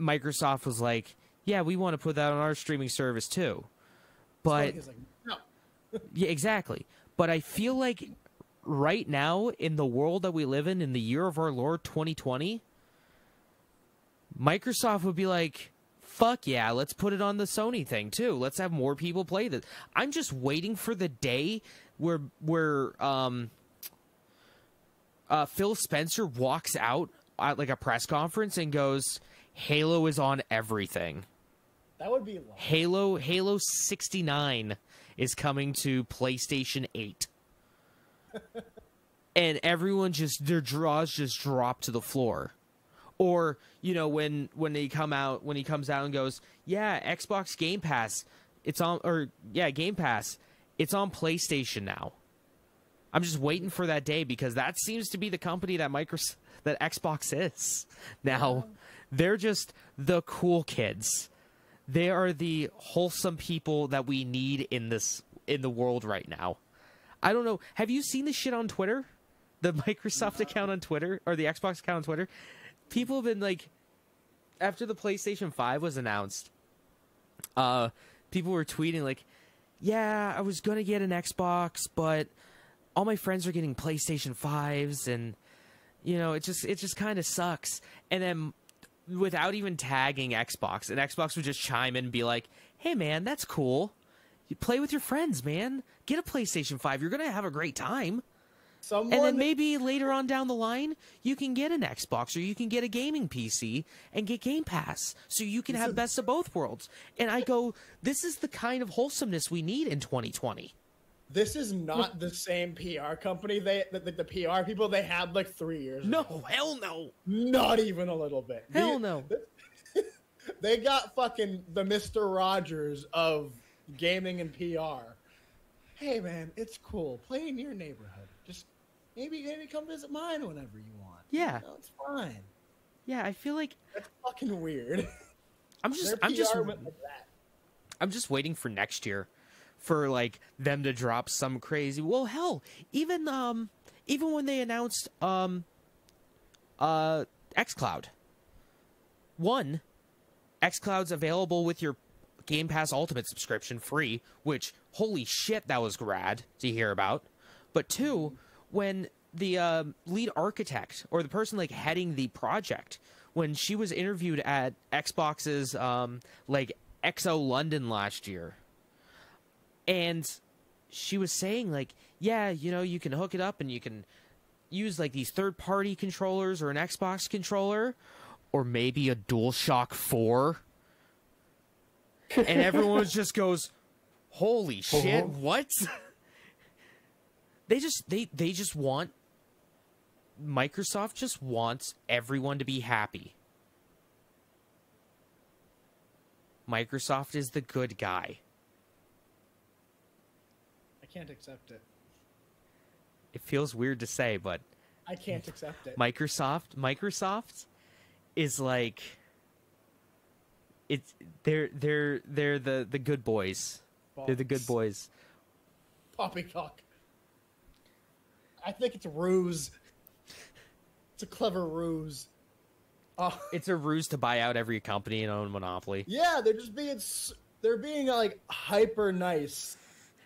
Microsoft was like, yeah, we want to put that on our streaming service too. But... Like, no. Yeah, exactly. But I feel like... Right now, in the world that we live in, in the year of our Lord twenty twenty, Microsoft would be like, fuck yeah, let's put it on the Sony thing too. Let's have more people play this. I'm just waiting for the day where where um, uh, Phil Spencer walks out at like a press conference and goes, Halo is on everything. That would be long. Halo, Halo sixty-nine is coming to PlayStation eight. And everyone just, their jaws just drop to the floor. Or, you know, when when they come out, when he comes out and goes, yeah, Xbox Game Pass, it's on, or yeah, Game Pass, it's on PlayStation now. I'm just waiting for that day because that seems to be the company that Microsoft, that Xbox is. Now, they're just the cool kids. They are the wholesome people that we need in this, in the world right now. I don't know. Have you seen this shit on Twitter? The Microsoft no. account on Twitter, or the Xbox account on Twitter? People have been like, after the PlayStation five was announced, uh, people were tweeting like, yeah, I was going to get an Xbox, but all my friends are getting PlayStation fives, and, you know, it just, it just kind of sucks. And then without even tagging Xbox, and Xbox would just chime in and be like, hey, man, that's cool. You play with your friends, man. Get a PlayStation five. You're going to have a great time. Someone... And then maybe later on down the line, you can get an Xbox or you can get a gaming P C and get Game Pass so you can have best of both worlds. And I go, this is the kind of wholesomeness we need in twenty twenty. This is not the same P R company. They, the, the, the P R people they had like three years no, ago. No, hell no. Not even a little bit. Hell the, no. They got fucking the Mister Rogers of... gaming and P R. Hey man, it's cool. Play in your neighborhood. Just maybe maybe come visit mine whenever you want. Yeah, no, it's fine. Yeah, I feel like that's fucking weird. I'm just, I'm just, like that. I'm just waiting for next year, for like them to drop some crazy. Well, hell, even um, even when they announced um, uh, xCloud. One, xCloud's available with your Game Pass Ultimate subscription free, which, holy shit, that was rad to hear about. But two, when the uh, lead architect, or the person like heading the project, when she was interviewed at Xbox's um, like X O London last year, and she was saying like, yeah, you know, you can hook it up and you can use like these third-party controllers or an Xbox controller, or maybe a DualShock four. And everyone just goes, holy shit, what? They just they they just want Microsoft just wants everyone to be happy. Microsoft is the good guy. I can't accept it. It feels weird to say, but I can't accept it. Microsoft Microsoft is like It's they're they're they're the the good boys. Boys. They're the good boys. Poppycock. I think it's a ruse. It's a clever ruse. Uh, it's a ruse to buy out every company and own Monopoly. Yeah, they're just being they're being like hyper nice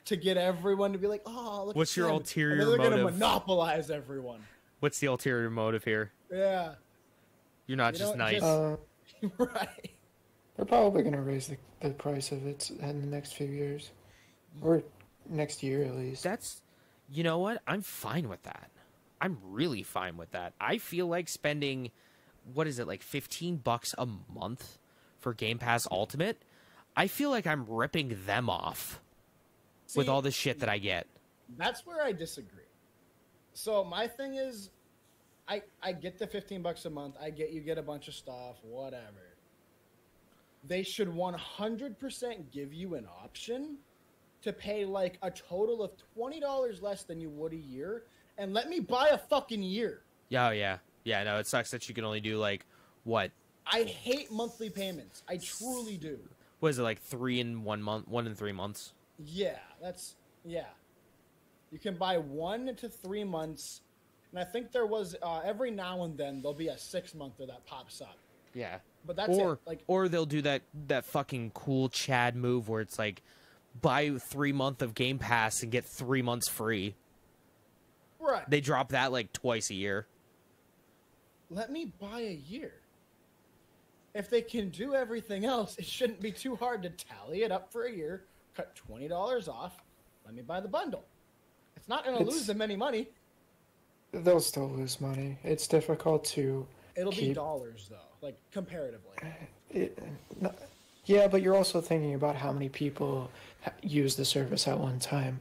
to get everyone to be like, oh, look. What's at your them. ulterior motive? They're going to monopolize everyone. What's the ulterior motive here? Yeah, you're not you just know, nice, uh, right? They're probably going to raise the, the price of it in the next few years, or next year at least. That's, you know what? I'm fine with that. I'm really fine with that. I feel like spending. What is it, like fifteen bucks a month for Game Pass Ultimate? I feel like I'm ripping them off See, with all the shit that I get. That's where I disagree. So my thing is, I I get the fifteen bucks a month. I get you get a bunch of stuff, whatever. They should one hundred percent give you an option to pay like a total of twenty dollars less than you would a year, and let me buy a fucking year. Yeah, oh, yeah. Yeah, no, it sucks that you can only do, like, what? I hate monthly payments. I truly do. What is it, like, three in one month? One in three months? Yeah, that's... Yeah. You can buy one to three months, and I think there was... Uh, every now and then, there'll be a six-monther that pops up. Yeah. But that's or, it. Like, or they'll do that, that fucking cool Chad move where it's, like, buy three months of Game Pass and get three months free. Right. They drop that, like, twice a year. Let me buy a year. If they can do everything else, it shouldn't be too hard to tally it up for a year, cut twenty dollars off, let me buy the bundle. It's not going to lose them any money. They'll still lose money. It's difficult to It'll keep... be dollars, though, like, comparatively. It, not, yeah, but you're also thinking about how many people use the service at one time.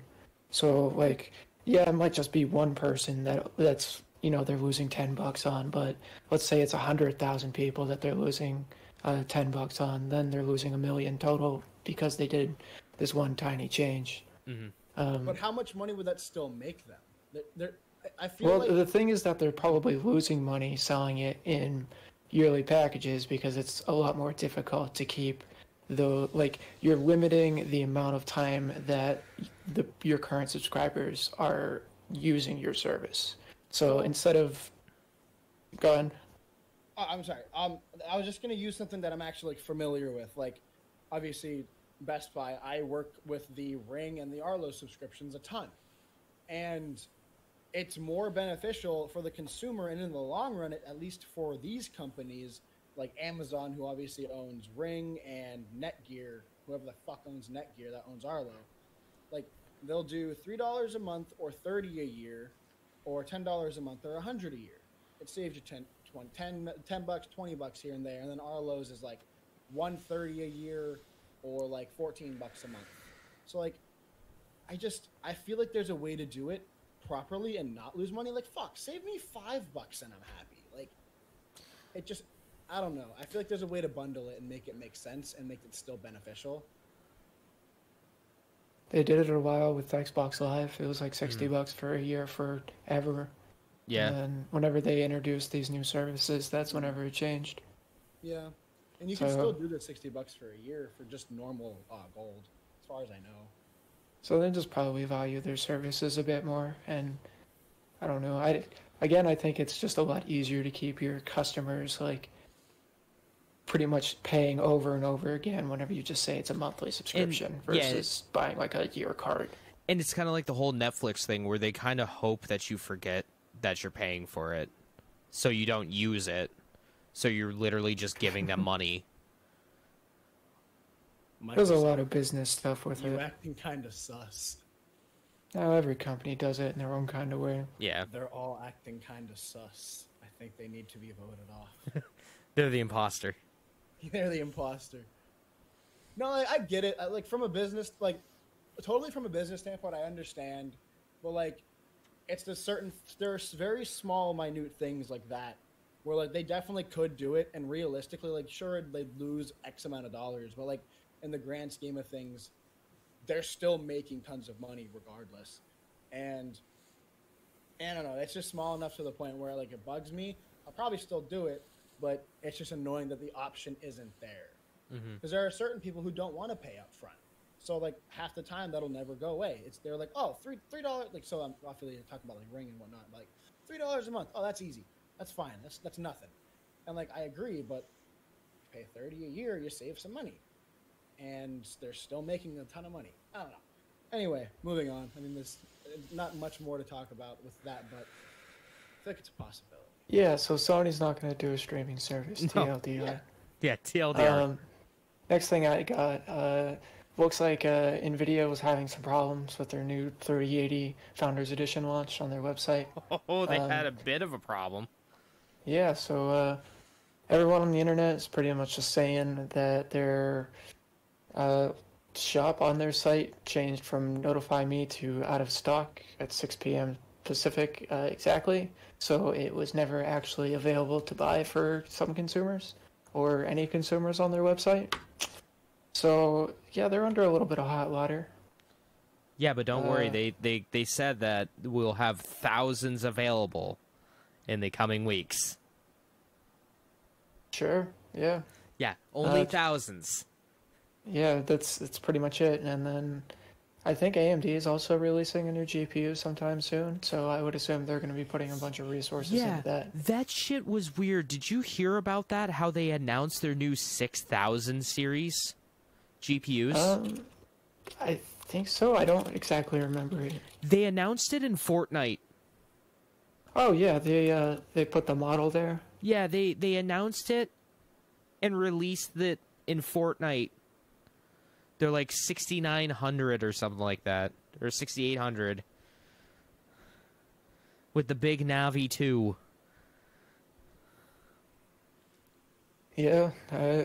So, like, yeah, it might just be one person that that's... you know, they're losing ten bucks on, but let's say it's one hundred thousand people that they're losing uh, ten bucks on, then they're losing a million total because they did this one tiny change. Mm-hmm. um, but how much money would that still make them? They're, they're, I feel well, like... the thing is that they're probably losing money selling it in yearly packages because it's a lot more difficult to keep the, like, you're limiting the amount of time that the, your current subscribers are using your service. So instead of, go on. I'm sorry. Um, I was just gonna use something that I'm actually like, familiar with. Like, obviously, Best Buy. I work with the Ring and the Arlo subscriptions a ton, and it's more beneficial for the consumer and in the long run, at least for these companies like Amazon, who obviously owns Ring and Netgear. Whoever the fuck owns Netgear, that owns Arlo. Like, they'll do three dollars a month or thirty a year. Or ten dollars a month, or one hundred dollars a year. It saves you ten, twenty, ten, ten bucks, twenty bucks here and there. And then Arlo's is like one hundred thirty dollars a year, or like fourteen bucks a month. So like, I just, I feel like there's a way to do it properly and not lose money. Like, fuck, save me five bucks and I'm happy. Like, it just, I don't know. I feel like there's a way to bundle it and make it make sense and make it still beneficial. They did it a while with Xbox Live. It was like sixty mm-hmm. bucks for a year forever. Yeah. And whenever they introduced these new services, that's whenever it changed. Yeah, and you so, can still do the sixty bucks for a year for just normal uh, gold, as far as I know. So they just probably value their services a bit more, and I don't know. I again, I think it's just a lot easier to keep your customers like pretty much paying over and over again whenever you just say it's a monthly subscription and, versus yeah, buying like a year card. And it's kind of like the whole Netflix thing where they kind of hope that you forget that you're paying for it, so you don't use it. So you're literally just giving them money. There's a lot of business stuff with you it. You're acting kind of sus. Now every company does it in their own kind of way. Yeah. They're all acting kind of sus. I think they need to be voted off. They're the imposter. They're the imposter. No, I, I get it. I, like, from a business, like, totally from a business standpoint, I understand. But, like, it's the certain, there's very small, minute things like that where, like, they definitely could do it. And realistically, like, sure, they'd lose X amount of dollars. But, like, in the grand scheme of things, they're still making tons of money regardless. And I don't know. It's just small enough to the point where, like, it bugs me. I'll probably still do it. But it's just annoying that the option isn't there. Because mm-hmm. there are certain people who don't want to pay up front. So like half the time that'll never go away. It's they're like, oh, three three dollars like so I'm affiliated talking about like Ring and whatnot, but like three dollars a month. Oh, that's easy. That's fine. That's that's nothing. And like I agree, but you pay thirty a year, you save some money. And they're still making a ton of money. I don't know. Anyway, moving on. I mean, there's not much more to talk about with that, but I think it's a possibility. Yeah, so Sony's not going to do a streaming service, no. T L D R. Yeah, yeah T L D R. Um, next thing I got, uh, looks like uh, NVIDIA was having some problems with their new thirty eighty Founders Edition launch on their website. Oh, they um, had a bit of a problem. Yeah, so uh, everyone on the internet is pretty much just saying that their uh, shop on their site changed from notify me to out of stock at six p.m. Pacific uh, exactly, so it was never actually available to buy for some consumers or any consumers on their website. So yeah, they're under a little bit of hot water. Yeah, but don't uh, worry, they, they they said that we'll have thousands available in the coming weeks. Sure. Yeah. Yeah. Only uh, thousands. Yeah, that's that's pretty much it, and then. I think A M D is also releasing a new G P U sometime soon, so I would assume they're going to be putting a bunch of resources yeah, into that. That shit was weird. Did you hear about that? How they announced their new six thousand series G P Us? Um, I think so. I don't exactly remember it. They announced it in Fortnite. Oh yeah, they uh, they put the model there. Yeah, they they announced it and released it in Fortnite. They're like sixty-nine hundred or something like that. Or sixty-eight hundred. With the big Navi too. Yeah. Uh,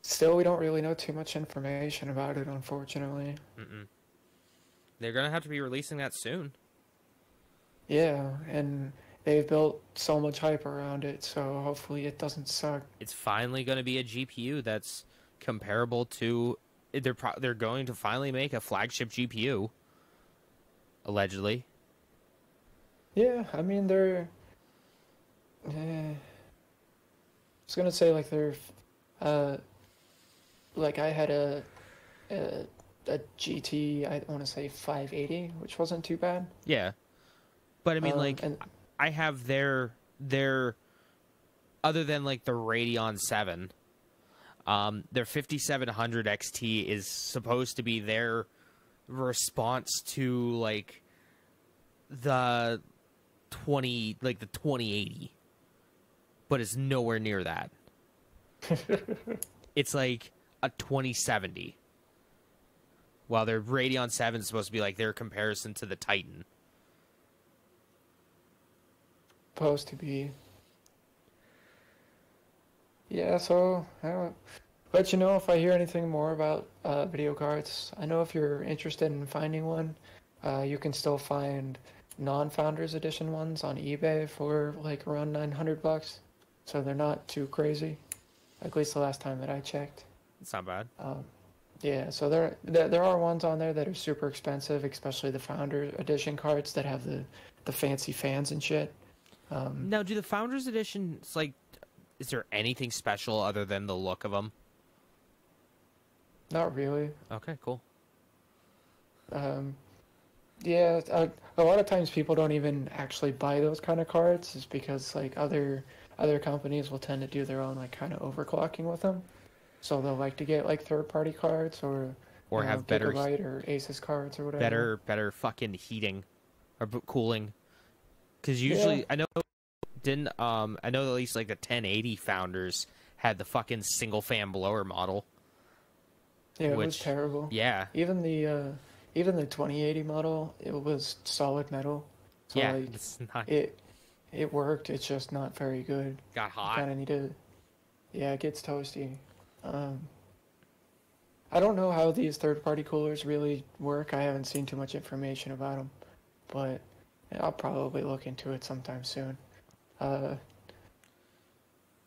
still, we don't really know too much information about it, unfortunately. Mm-mm. They're going to have to be releasing that soon. Yeah, and they've built so much hype around it, so hopefully it doesn't suck. It's finally going to be a G P U that's comparable to... They're pro they're going to finally make a flagship G P U, allegedly. Yeah, I mean they're. Eh, I was gonna say like they're, uh, like I had a, a, a G T I want to say five eighty, which wasn't too bad. Yeah, but I mean um, like and... I have their their, other than like the Radeon seven. Um, their fifty-seven hundred X T is supposed to be their response to like the twenty, like the twenty eighty, but it's nowhere near that. It's like a twenty seventy. While their Radeon seven is supposed to be like their comparison to the Titan. Supposed to be. Yeah, so I'll let you know if I hear anything more about uh, video cards. I know if you're interested in finding one, uh, you can still find non-Founders Edition ones on eBay for like around nine hundred bucks. So they're not too crazy, at least the last time that I checked. It's not bad. Um, yeah, so there, there there are ones on there that are super expensive, especially the Founders Edition cards that have the, the fancy fans and shit. Um, now, do the Founders Editions like... Is there anything special other than the look of them? Not really. Okay, cool. Um, yeah, a, a lot of times people don't even actually buy those kind of cards. It's because like other other companies will tend to do their own like kind of overclocking with them. So they'll like to get like third party cards or or you know, have better Gigabyte or Asus cards or whatever. Better better fucking heating or cooling. Because usually yeah. I know. Didn't um I know at least like the ten eighty Founders had the fucking single fan blower model. Yeah, it which, was terrible. Yeah. Even the uh even the twenty eighty model, it was solid metal. So yeah, like, it's not... it it worked, it's just not very good. Got hot. Kinda needed yeah, it gets toasty. Um I don't know how these third party coolers really work. I haven't seen too much information about them, but I'll probably look into it sometime soon. Uh,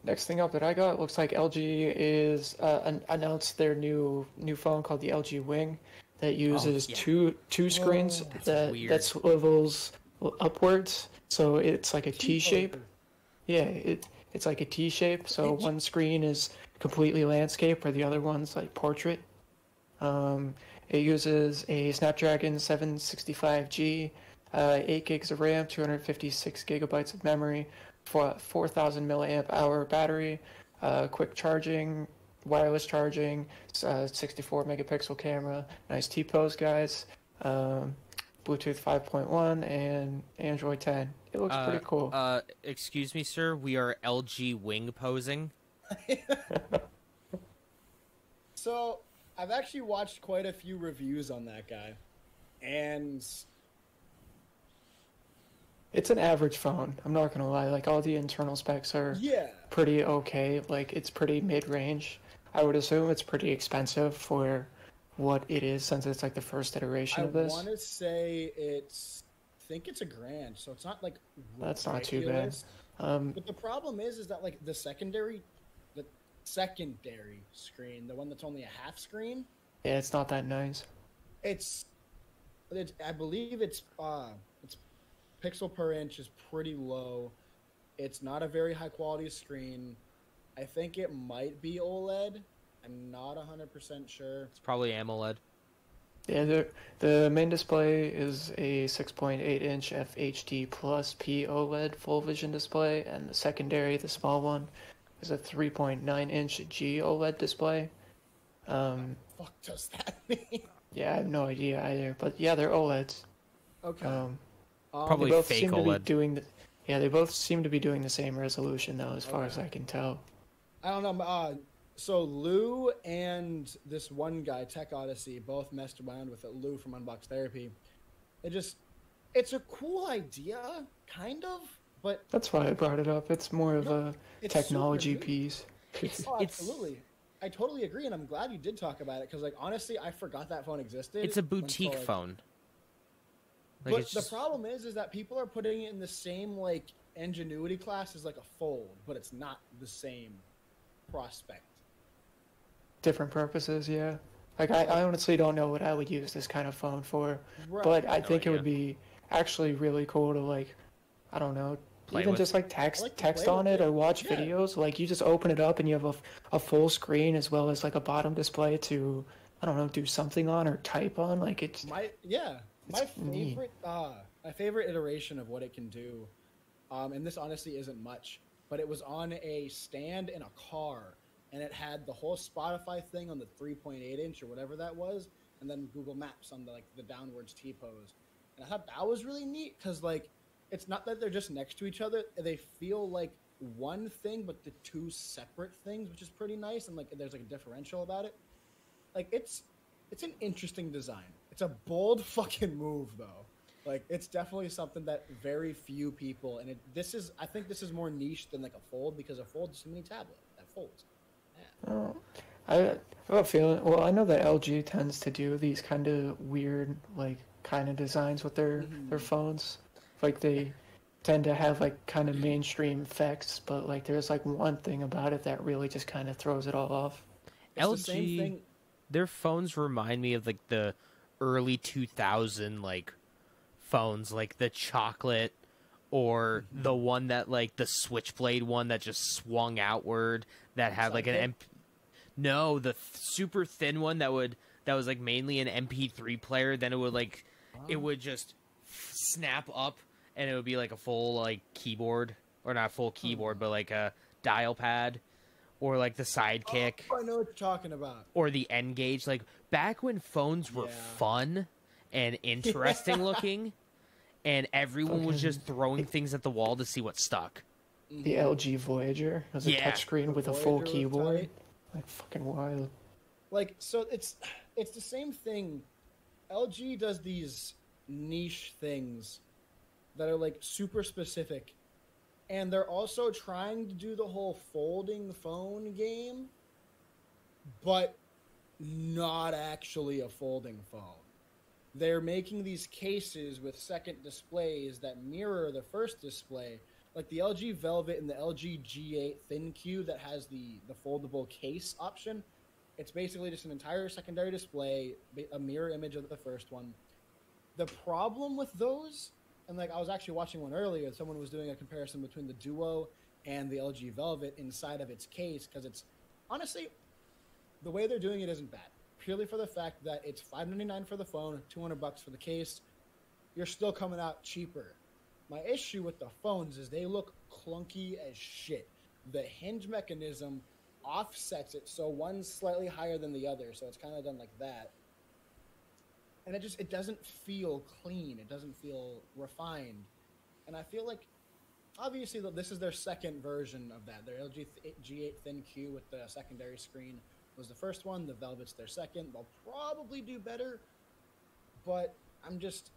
next thing up that I got, looks like L G is uh, an announced their new new phone called the L G Wing that uses oh, yeah. two two screens oh, that weird. that swivels upwards, so it's like a T shape. Yeah, it it's like a T shape. So one screen is completely landscape, or the other one's like portrait. Um, it uses a Snapdragon seven sixty-five G, uh, eight gigs of RAM, two hundred fifty-six gigabytes of memory, four thousand milliamp hour battery, uh, quick charging, wireless charging, uh, sixty-four megapixel camera, nice T-pose, guys, um, Bluetooth five point one, and Android ten. It looks uh, pretty cool. Uh, excuse me, sir, we are L G wing posing. So, I've actually watched quite a few reviews on that guy, and it's an average phone. I'm not gonna lie. Like, all the internal specs are yeah. pretty okay. Like, it's pretty mid-range. I would assume it's pretty expensive for what it is, since it's like the first iteration I of this. I want to say it's, I think it's a grand, so it's not like ridiculous. That's not too bad. Um, but the problem is, is that like the secondary, the secondary screen, the one that's only a half screen. Yeah, it's not that nice. It's, it's I believe it's. Uh, Pixel per inch is pretty low. It's not a very high quality screen. I think it might be OLED. I'm not one hundred percent sure. It's probably AMOLED. Yeah, the, the main display is a six point eight inch F H D plus P OLED full vision display, and the secondary, the small one, is a three point nine inch G OLED display. Um, what the fuck does that mean? Yeah, I have no idea either. But yeah, they're OLEDs. Okay. Um, Probably both fake seem OLED. To be doing the, yeah, they both seem to be doing the same resolution, though, as okay. far as I can tell. I don't know. Uh, so Lou and this one guy, Tech Odyssey, both messed around with it. Lou from Unbox Therapy. It just, it's a cool idea, kind of, but that's why I brought it up. It's more of no, a technology piece. It's, oh, absolutely. I totally agree, and I'm glad you did talk about it, because, like, honestly, I forgot that phone existed. It's a boutique until, like, phone. Like, but the just... problem is, is that people are putting it in the same, like, ingenuity class as, like, a fold, but it's not the same prospect. Different purposes, yeah. Like, I, I honestly don't know what I would use this kind of phone for, right. but I no think idea. It would be actually really cool to, like, I don't know, play even with. Just, like, text like text on it, it or watch yeah. videos. Like, you just open it up and you have a, a full screen as well as, like, a bottom display to, I don't know, do something on or type on. Like, it's... My, yeah. My favorite, uh, my favorite iteration of what it can do, um, and this honestly isn't much, but it was on a stand in a car, and it had the whole Spotify thing on the three point eight inch or whatever that was, and then Google Maps on the, like, the downwards T-pose. And I thought that was really neat, because, like, it's not that they're just next to each other. They feel like one thing, but the two separate things, which is pretty nice, and, like, there's, like, a differential about it. Like, it's it's an interesting design. It's a bold fucking move, though. Like, it's definitely something that very few people, and it, this is, I think this is more niche than, like, a fold, because a fold is a mini tablet that folds. Yeah. Oh, I, I have a feeling, well, I know that L G tends to do these kind of weird, like, kind of designs with their, mm-hmm. their phones. Like, they tend to have, like, kind of mainstream effects, but, like, there's, like, one thing about it that really just kind of throws it all off. It's L G, the same thing. Their phones remind me of, like, the early two thousand, like, phones, like the chocolate, or mm-hmm. the one that, like, the switchblade one that just swung outward, that had, like, an M P... No, the th super thin one that would, that was, like, mainly an M P three player, then it would, like, oh. it would just snap up, and it would be, like, a full, like, keyboard, or not full keyboard, oh. but, like, a dial pad, or, like, the sidekick. Oh, I know what you're talking about. Or the N-Gage, like... Back when phones were yeah. fun and interesting looking, and everyone was just throwing things at the wall to see what stuck. The L G Voyager has yeah. a touchscreen with Voyager a full keyboard. Like, fucking wild. Like, so it's it's the same thing. L G does these niche things that are, like, super specific, and they're also trying to do the whole folding phone game, but not actually a folding phone. They're making these cases with second displays that mirror the first display, like the L G Velvet and the L G G eight Thin Q that has the the foldable case option. It's basically just an entire secondary display, a mirror image of the first one. The problem with those, and, like, I was actually watching one earlier, someone was doing a comparison between the Duo and the L G Velvet inside of its case, because it's honestly, the way they're doing it isn't bad. purely for the fact that it's five ninety-nine for the phone, two hundred bucks for the case. You're still coming out cheaper. My issue with the phones is they look clunky as shit. The hinge mechanism offsets it, so one's slightly higher than the other, so it's kind of done like that. And it just, it doesn't feel clean. It doesn't feel refined. And I feel like, obviously, this is their second version of that. Their L G G eight Thin Q with the secondary screen was the first one. The Velvet's their second. They'll probably do better, but I'm just,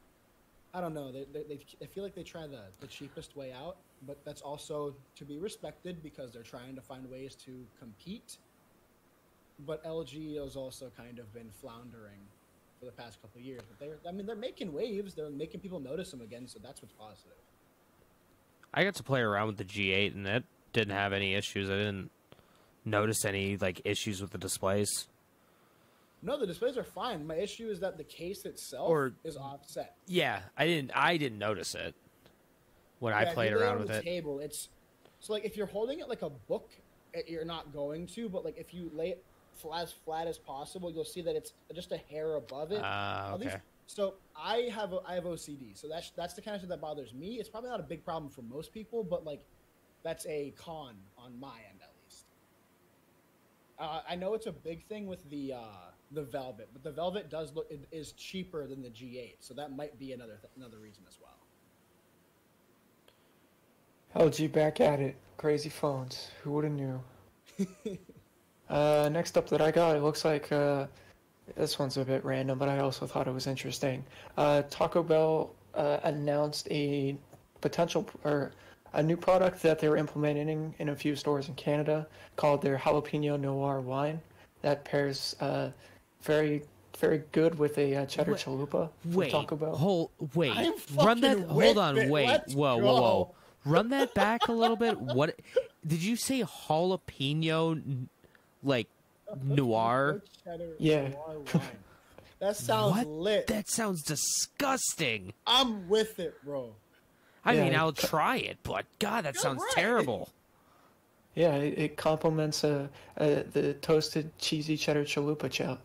I don't know. They, they, they feel like they try the, the cheapest way out, but that's also to be respected because they're trying to find ways to compete. But L G has also kind of been floundering for the past couple of years. But they're, I mean, they're making waves. They're making people notice them again, so that's what's positive. I got to play around with the G eight, and it didn't have any issues. I didn't notice any like issues with the displays. No, the displays are fine. My issue is that the case itself or, is offset. Yeah, I didn't. I didn't notice it when yeah, I played around with it. Table, it's so like if you're holding it like a book, it, you're not going to. But like if you lay it flat, as flat as possible, you'll see that it's just a hair above it. Uh, okay. At least, so I have I have O C D. So that's that's the kind of thing that bothers me. It's probably not a big problem for most people, but like that's a con on my end at least. Uh, I know it's a big thing with the. Uh, The Velvet, but the Velvet does look it is cheaper than the G eight, so that might be another th another reason as well. L G back at it, crazy phones. Who would have knew? uh, next up that I got, it looks like uh, this one's a bit random, but I also thought it was interesting. Uh, Taco Bell uh, announced a potential or a new product that they were implementing in a few stores in Canada called their Jalapeno Noir wine that pairs. Uh, Very, very good with a uh, cheddar wait, chalupa. Wait, Taco Bell. Hold, wait, run that. Hold on, it. wait, Let's whoa, go. whoa, whoa, run that back a little bit. What did you say? Jalapeno, like noir. Yeah, noir wine. That sounds what? lit. That sounds disgusting. I'm with it, bro. I yeah, mean, I'll try it, but God, that You're sounds right. terrible. Yeah, it, it complements uh, uh, the toasted cheesy cheddar chalupa chow.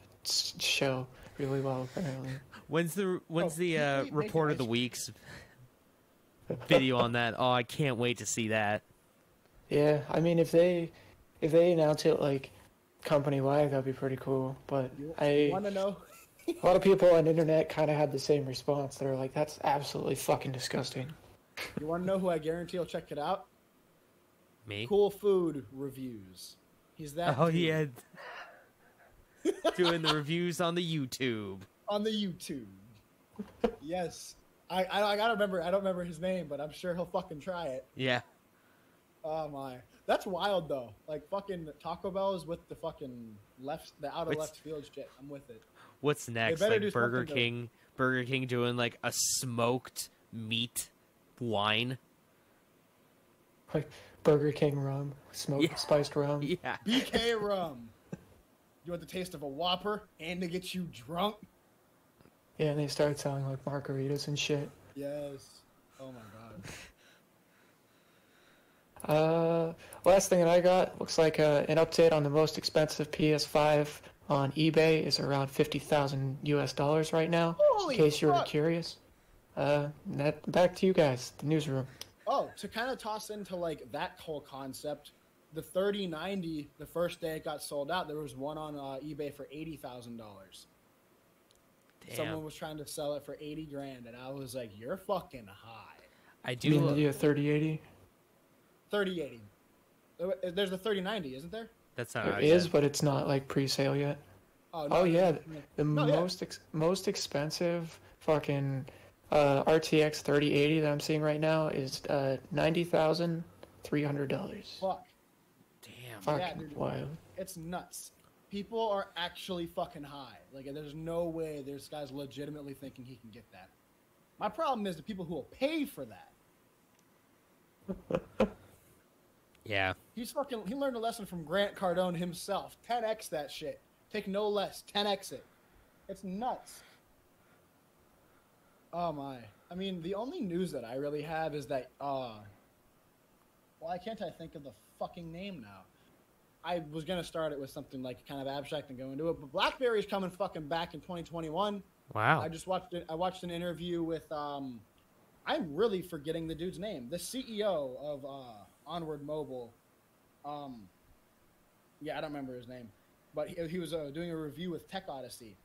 show really well apparently. When's the when's oh, the uh, report of the week's video on that? Oh, I can't wait to see that. Yeah, I mean if they if they announce it like company wide, that'd be pretty cool. But you, I want to know. A lot of people on the internet kind of had the same response. They're like, "That's absolutely fucking disgusting." You want to know who I guarantee will check it out? Me. Cool Food Reviews. He's that. Oh yeah. Doing the reviews on the YouTube. On the YouTube. Yes. I, I I gotta remember. I don't remember his name, but I'm sure he'll fucking try it. Yeah. Oh my. That's wild though. Like fucking Taco Bell's with the fucking left, the outer left field shit. I'm with it. What's next? Like Burger King. To... Burger King doing like a smoked meat wine. Like Burger King rum, smoked yeah. spiced rum. Yeah. B K rum. You want the taste of a Whopper and to get you drunk? Yeah, and they start selling like margaritas and shit. Yes. Oh my god. uh, last thing that I got looks like uh, an update on the most expensive P S five on eBay is around fifty thousand U S dollars right now. Holy in case fuck. you were curious. Uh, that back to you guys, the newsroom. Oh, to kind of toss into like that whole concept. The thirty ninety, the first day it got sold out, there was one on uh, eBay for eighty thousand dollars. Someone was trying to sell it for eighty grand, and I was like, you're fucking high. I do. You mean you have thirty eighty? thirty eighty. There's a thirty ninety, isn't there? That's not There is, but it's not like pre-sale yet. Oh, no, oh yeah. No, the no, most yeah. Ex most expensive fucking uh, R T X thirty eighty that I'm seeing right now is uh, ninety thousand three hundred dollars. Fuck. Yeah, dude, wild. It's nuts. People are actually fucking high. Like, there's no way this guy's legitimately thinking he can get that. My problem is the people who will pay for that. Yeah. He's fucking. He learned a lesson from Grant Cardone himself. ten X that shit. Take no less. ten X it. It's nuts. Oh my. I mean, the only news that I really have is that. Uh, why can't I think of the fucking name now? I was going to start it with something like kind of abstract and go into it, but BlackBerry's coming fucking back in twenty twenty-one. Wow. I just watched it. I watched an interview with, um, I'm really forgetting the dude's name, the C E O of uh, Onward Mobile. Um, yeah, I don't remember his name, but he, he was uh, doing a review with Tech Odyssey.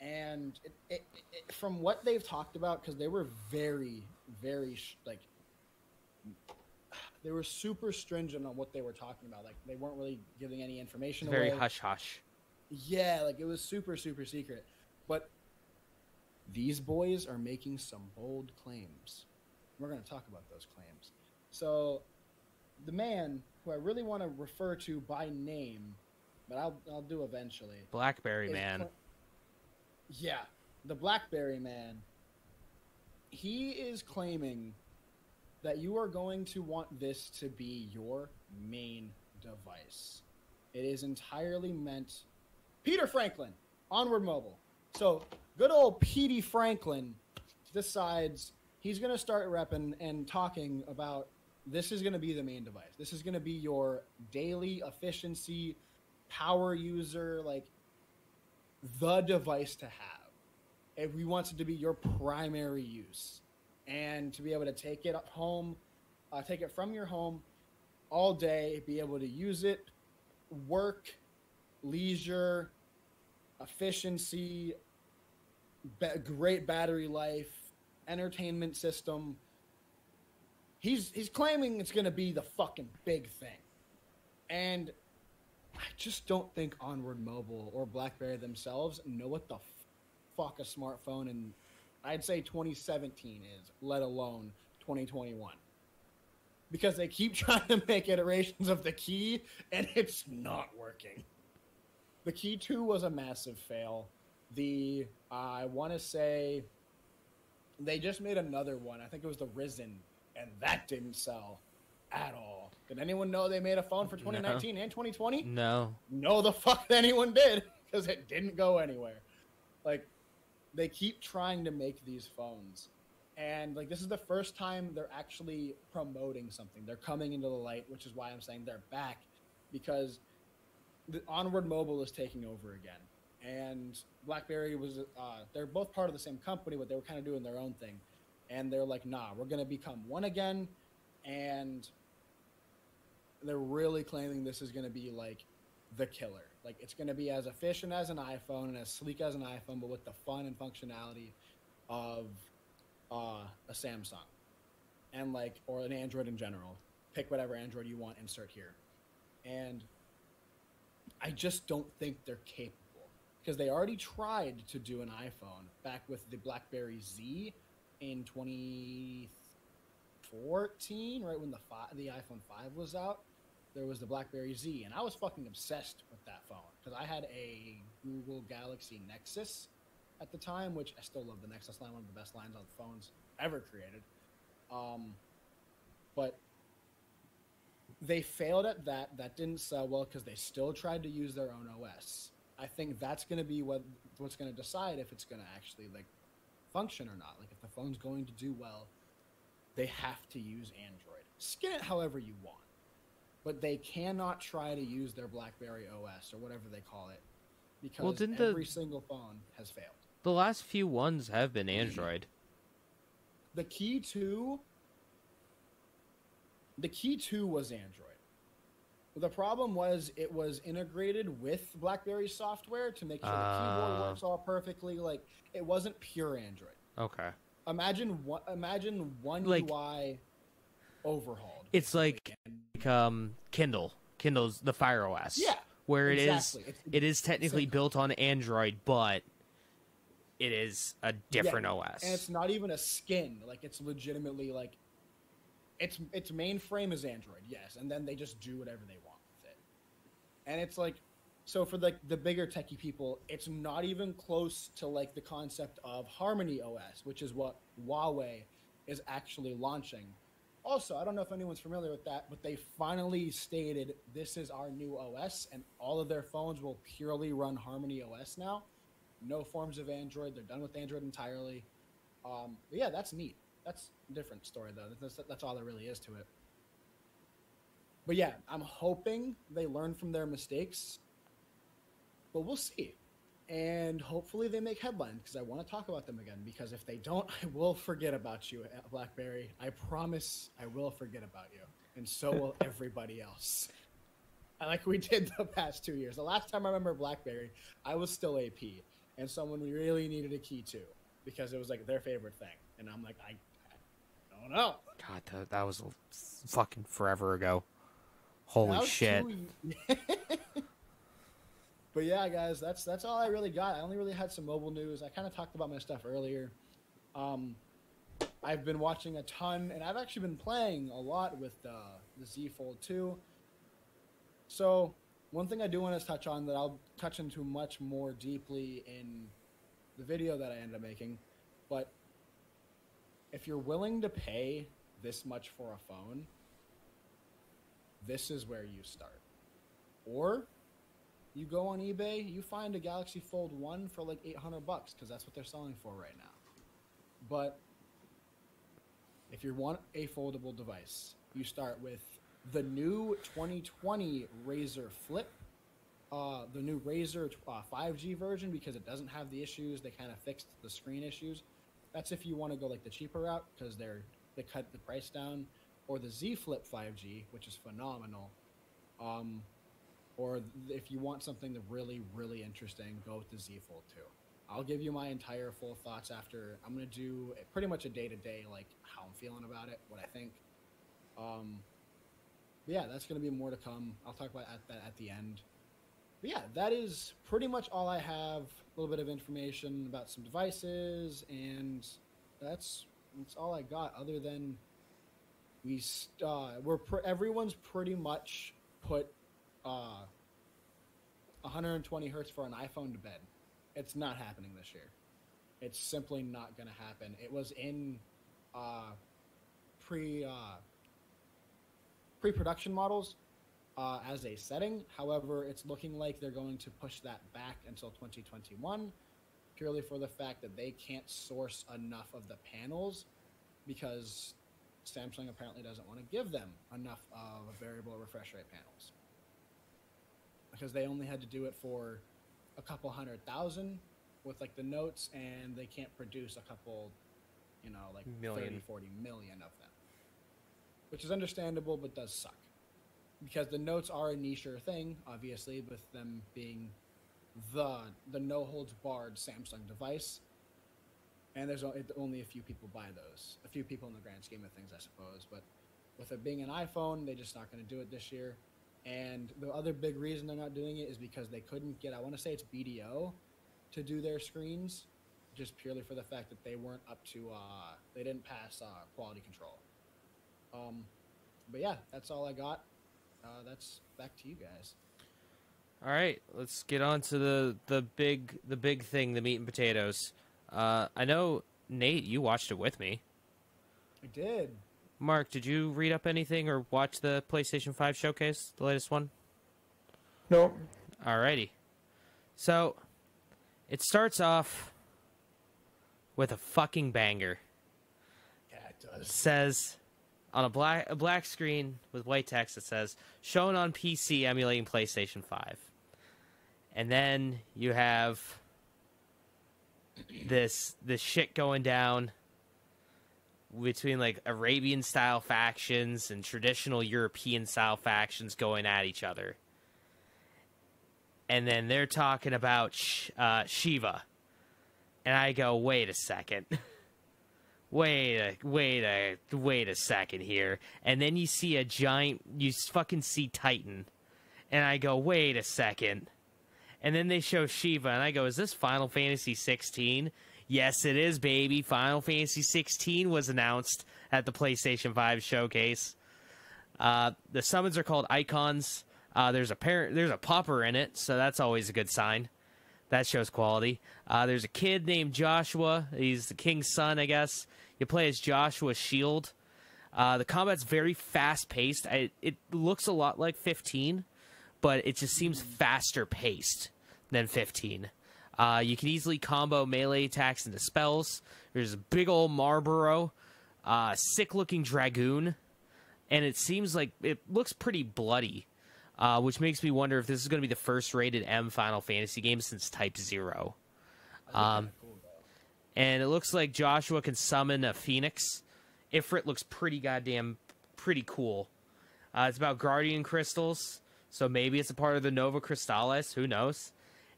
And it, it, it, from what they've talked about, because they were very, very, sh- like, they were super stringent on what they were talking about. Like, they weren't really giving any information away. Very hush-hush. Yeah, like, it was super, super secret. But these boys are making some bold claims. We're going to talk about those claims. So, the man who I really want to refer to by name, but I'll I'll do eventually. BlackBerry Man. Cl- Yeah, the BlackBerry Man. He is claiming that you are going to want this to be your main device. It is entirely meant... Peter Franklin, Onward Mobile. So, good old Petey Franklin decides he's going to start repping and talking about this is going to be the main device. This is going to be your daily efficiency, power user, like... the device to have. If we want it to be your primary use and to be able to take it home, uh, take it from your home all day, be able to use it, work, leisure, efficiency, ba- great battery life, entertainment system. He's, he's claiming it's going to be the fucking big thing. And I just don't think Onward Mobile or BlackBerry themselves know what the f- fuck a smartphone in, I'd say, twenty seventeen is, let alone twenty twenty-one. Because they keep trying to make iterations of the Key, and it's not working. The Key two was a massive fail. The, uh, I want to say, they just made another one. I think it was the Risen, and that didn't sell at all. Did anyone know they made a phone for twenty nineteen no. and twenty twenty? No. No, the fuck anyone did, because it didn't go anywhere. Like, they keep trying to make these phones. And, like, this is the first time they're actually promoting something. They're coming into the light, which is why I'm saying they're back, because the Onward Mobile is taking over again. And BlackBerry was, uh, they're both part of the same company, but they were kind of doing their own thing. And they're like, nah, we're going to become one again. And... they're really claiming this is going to be, like, the killer. Like, it's going to be as efficient as an iPhone and as sleek as an iPhone, but with the fun and functionality of uh, a Samsung. And, like, or an Android in general. Pick whatever Android you want, insert here. And I just don't think they're capable. Because they already tried to do an iPhone back with the BlackBerry Z in twenty fourteen, right when the fi- the iPhone five was out. There was the BlackBerry Z, and I was fucking obsessed with that phone because I had a Google Galaxy Nexus at the time, which I still love the Nexus line, one of the best lines on phones ever created. Um, but they failed at that. That didn't sell well because they still tried to use their own O S. I think that's going to be what what's going to decide if it's going to actually like function or not. Like if the phone's going to do well, they have to use Android. Skin it however you want. But they cannot try to use their BlackBerry O S or whatever they call it because well, didn't every the, single phone has failed. The last few ones have been Android. The Key two... The Key two was Android. The problem was it was integrated with BlackBerry software to make sure uh, the keyboard works all perfectly. Like, it wasn't pure Android. Okay. Imagine one, imagine one like, U I overhauled. It's like, like um, Kindle. Kindle's the Fire O S. Yeah, where exactly. it is it's, it is technically like, built on Android, but it is a different yeah, O S. And it's not even a skin. Like it's legitimately like its its mainframe is Android, yes, and then they just do whatever they want with it. And it's like so for like the, the bigger techie people, it's not even close to like the concept of Harmony O S, which is what Huawei is actually launching. Also, I don't know if anyone's familiar with that, but they finally stated this is our new O S, and all of their phones will purely run Harmony O S now. No forms of Android. They're done with Android entirely. Um, but yeah, that's neat. That's a different story, though. That's, that's all there really is to it. But yeah, I'm hoping they learn from their mistakes, but we'll see. And hopefully they make headlines because I want to talk about them again, because if they don't, I will forget about you, BlackBerry. I promise I will forget about you, and so will everybody else. Like we did the past two years. The last time I remember BlackBerry, I was still A P, and someone really needed a key to because it was like their favorite thing. And I'm like, I, I don't know. God, that, that was fucking forever ago. Holy shit. But yeah, guys, that's that's all I really got. I only really had some mobile news. I kind of talked about my stuff earlier. Um, I've been watching a ton, and I've actually been playing a lot with uh, the Z Fold two. So one thing I do want to touch on that I'll touch into much more deeply in the video that I end up making, but if you're willing to pay this much for a phone, this is where you start. Or you go on eBay, you find a Galaxy Fold one for like eight hundred bucks because that's what they're selling for right now. But if you want a foldable device, you start with the new twenty twenty Razer Flip, uh, the new Razer uh, five G version, because it doesn't have the issues. They kind of fixed the screen issues. That's if you want to go like the cheaper route because they're they cut the price down, or the Z Flip five G, which is phenomenal. Um, or if you want something that really, really interesting, go with the Z Fold two. I'll give you my entire full thoughts after. I'm going to do pretty much a day-to-day, like how I'm feeling about it, what I think. Um... Yeah, that's going to be more to come. I'll talk about at that at the end. But yeah, that is pretty much all I have. A little bit of information about some devices, and that's that's all I got. Other than we st- uh, we're pr- everyone's pretty much put uh, one hundred twenty hertz for an iPhone to bed. It's not happening this year. It's simply not going to happen. It was in uh, pre. Uh, pre-production models uh, as a setting. However, it's looking like they're going to push that back until twenty twenty-one, purely for the fact that they can't source enough of the panels because Samsung apparently doesn't want to give them enough of variable refresh rate panels, because they only had to do it for a couple hundred thousand with like the notes, and they can't produce a couple, you know, like million. thirty, forty million of them. Which is understandable, but does suck. Because the notes are a nicher thing, obviously, with them being the the no-holds-barred Samsung device. And there's only a few people buy those. A few people in the grand scheme of things, I suppose. But with it being an iPhone, they're just not going to do it this year. And the other big reason they're not doing it is because they couldn't get, I want to say it's B D O, to do their screens, just purely for the fact that they weren't up to, uh, they didn't pass uh, quality control. Um, but yeah, that's all I got. Uh, that's back to you guys. All right, let's get on to the, the big, the big thing, the meat and potatoes. Uh, I know Nate, you watched it with me. I did. Mark, did you read up anything or watch the PlayStation five showcase, the latest one? No. All righty. So it starts off with a fucking banger. Yeah, it does. It says, on a black a black screen with white text that says, shown on P C emulating PlayStation five. And then you have this this shit going down between like Arabian style factions and traditional European style factions going at each other. And then they're talking about sh- uh, Shiva. And I go, wait a second. Wait a, wait a, wait a second here. And then you see a giant, you fucking see Titan. And I go, wait a second. And then they show Shiva, and I go, is this Final Fantasy sixteen? Yes, it is, baby. Final Fantasy sixteen was announced at the PlayStation five showcase. Uh, the summons are called icons. Uh, there's a parent, there's a pauper in it, so that's always a good sign. That shows quality. Uh, there's a kid named Joshua. He's the king's son, I guess. You play as Joshua Shield. Uh, the combat's very fast-paced. I, it looks a lot like fifteen, but it just seems faster-paced than fifteen. Uh, you can easily combo melee attacks into spells. There's a big old Marlboro, uh, sick-looking Dragoon. and it seems like it looks pretty bloody, uh, which makes me wonder if this is going to be the first rated M Final Fantasy game since Type Zero. Um, and it looks like Joshua can summon a phoenix. Ifrit looks pretty goddamn pretty cool. Uh, it's about Guardian Crystals, so maybe it's a part of the Nova Crystallis. Who knows?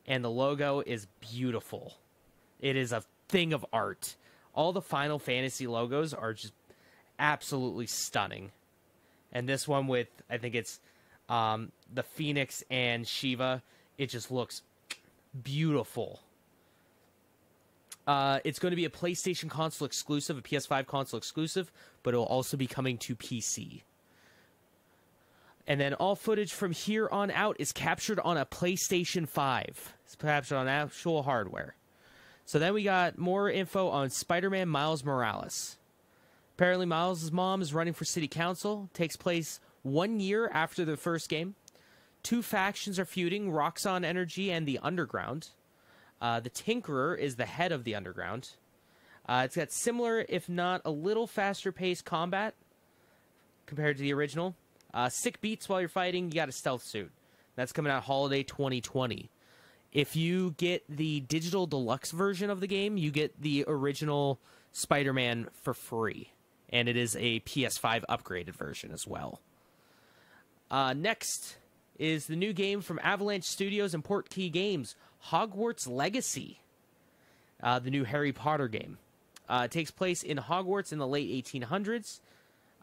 And the logo is beautiful. It is a thing of art. All the Final Fantasy logos are just absolutely stunning. And this one with, I think it's um, the Phoenix and Shiva, it just looks beautiful. Uh, it's going to be a PlayStation console exclusive, a P S five console exclusive, but it will also be coming to P C. And then all footage from here on out is captured on a PlayStation five. It's captured on actual hardware. So then we got more info on Spider-Man Miles Morales. Apparently, Miles' mom is running for city council. Takes place one year after the first game. Two factions are feuding, Roxxon Energy and the Underground. Uh, the Tinkerer is the head of the Underground. Uh, it's got similar, if not a little faster-paced combat compared to the original. Uh, sick beats while you're fighting. You got a stealth suit. That's coming out holiday twenty twenty. If you get the digital deluxe version of the game, you get the original Spider-Man for free. And it is a P S five upgraded version as well. Uh, next is the new game from Avalanche Studios and Portkey Games, Hogwarts Legacy. Uh, the new Harry Potter game. Uh, it takes place in Hogwarts in the late eighteen hundreds.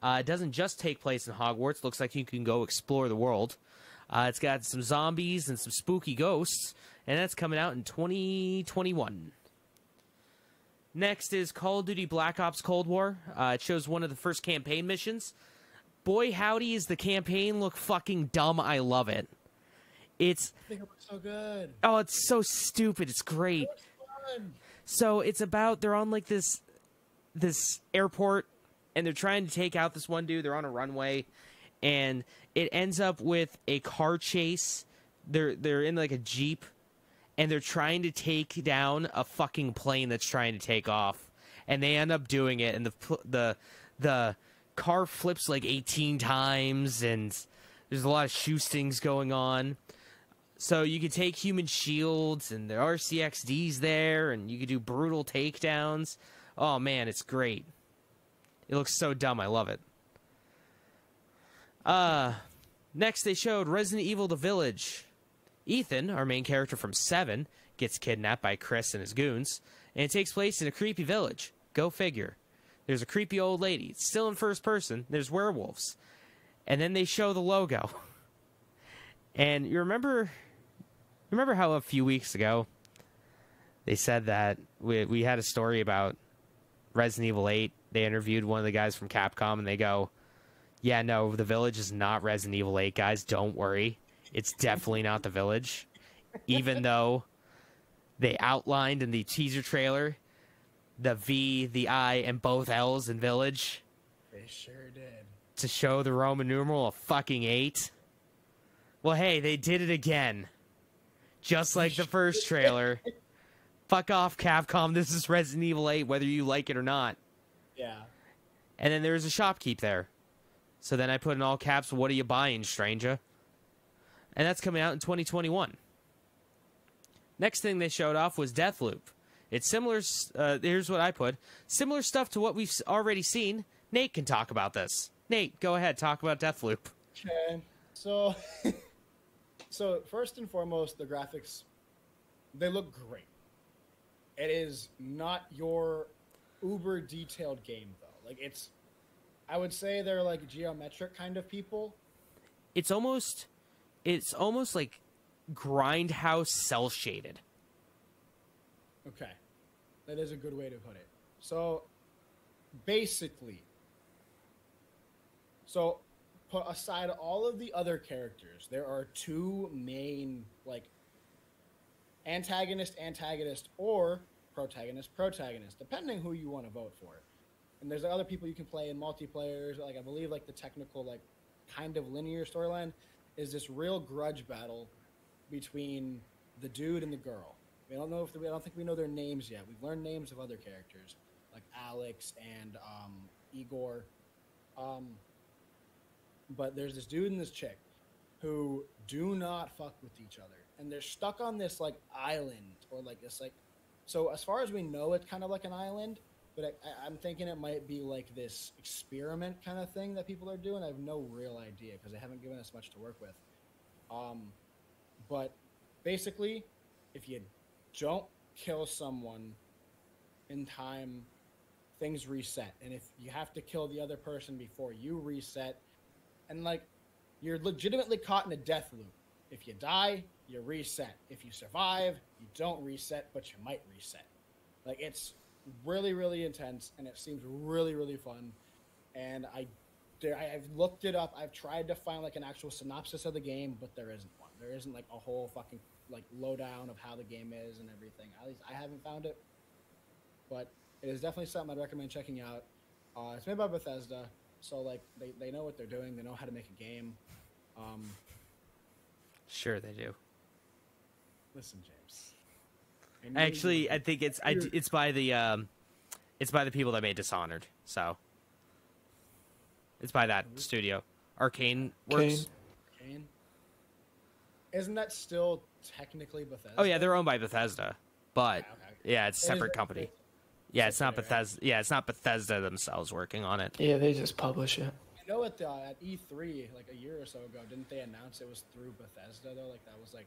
Uh, it doesn't just take place in Hogwarts. Looks like you can go explore the world. Uh, it's got some zombies and some spooky ghosts. And that's coming out in twenty twenty-one. Next is Call of Duty Black Ops Cold War. Uh, it shows one of the first campaign missions. Boy, howdy, is the campaign look fucking dumb. I love it. It's... I think it looks so good. Oh, it's so stupid. It's great. It looks fun. So it's about... They're on, like, this, this airport... And they're trying to take out this one dude. They're on a runway. And it ends up with a car chase. They're, they're in like a Jeep. And they're trying to take down a fucking plane that's trying to take off. And they end up doing it. And the the, the car flips like eighteen times. And there's a lot of shoestings going on. So you can take human shields. And there are R C X Ds there. And you can do brutal takedowns. Oh man, it's great. It looks so dumb. I love it. Uh, next, they showed Resident Evil The Village. Ethan, our main character from Seven, gets kidnapped by Chris and his goons. And it takes place in a creepy village. Go figure. There's a creepy old lady. It's still in first person. There's werewolves. And then they show the logo. And you remember, remember how a few weeks ago they said that we, we had a story about Resident Evil eight. They interviewed one of the guys from Capcom, and they go, yeah, no, The Village is not Resident Evil eight, guys. Don't worry. It's definitely not The Village. Even though they outlined in the teaser trailer the V, the I, and both L's in Village. They sure did. To show the Roman numeral of fucking eight. Well, hey, they did it again. Just like the first trailer. Fuck off, Capcom. This is Resident Evil eight, whether you like it or not. Yeah. And then there was a shopkeep there. So then I put in all caps, what are you buying, stranger? And that's coming out in twenty twenty-one. Next thing they showed off was Deathloop. It's similar, uh, here's what I put. Similar stuff to what we've already seen. Nate can talk about this. Nate, go ahead, talk about Deathloop. Okay. So, so first and foremost, the graphics, they look great. It is not your uber detailed game though. Like it's, I would say they're like geometric kind of people. It's almost, it's almost like grindhouse cell shaded. Okay, that is a good way to put it. So, basically, so put aside all of the other characters, there are two main like antagonist, antagonist, or protagonist, protagonist, depending who you want to vote for. And there's other people you can play in multiplayers. Like I believe like the technical, like kind of linear storyline is this real grudge battle between the dude and the girl. We don't know if the, I don't think we know their names yet. We've learned names of other characters like Alex and um, Igor. Um, but there's this dude and this chick who do not fuck with each other, and they're stuck on this like island or like this like. So as far as we know, it's kind of like an island, but I, I'm thinking it might be like this experiment kind of thing that people are doing. I have no real idea because they haven't given us much to work with. Um, but basically, if you don't kill someone in time, things reset. And if you have to kill the other person before you reset, and like you're legitimately caught in a death loop. If you die, you reset. If you survive, you don't reset, but you might reset. Like, it's really, really intense, and it seems really, really fun. And I, there, I, I've looked it up. I've tried to find, like, an actual synopsis of the game, but there isn't one. There isn't, like, a whole fucking, like, lowdown of how the game is and everything. At least I haven't found it. But it is definitely something I'd recommend checking out. Uh, it's made by Bethesda, so, like, they, they know what they're doing. They know how to make a game. Um... Sure they do. Listen, James. I Actually, I think it's I, it's by the um, it's by the people that made Dishonored. So it's by that studio, Arcane Works. Arcane. Isn't that still technically Bethesda? Oh yeah, they're owned by Bethesda, but yeah, okay. yeah it's a separate it is, company. It's, yeah, it's not right? Bethesda. Yeah, it's not Bethesda themselves working on it. Yeah, they just publish it. You know, at, the, at E three, like a year or so ago, didn't they announce it was through Bethesda though? Like that was like,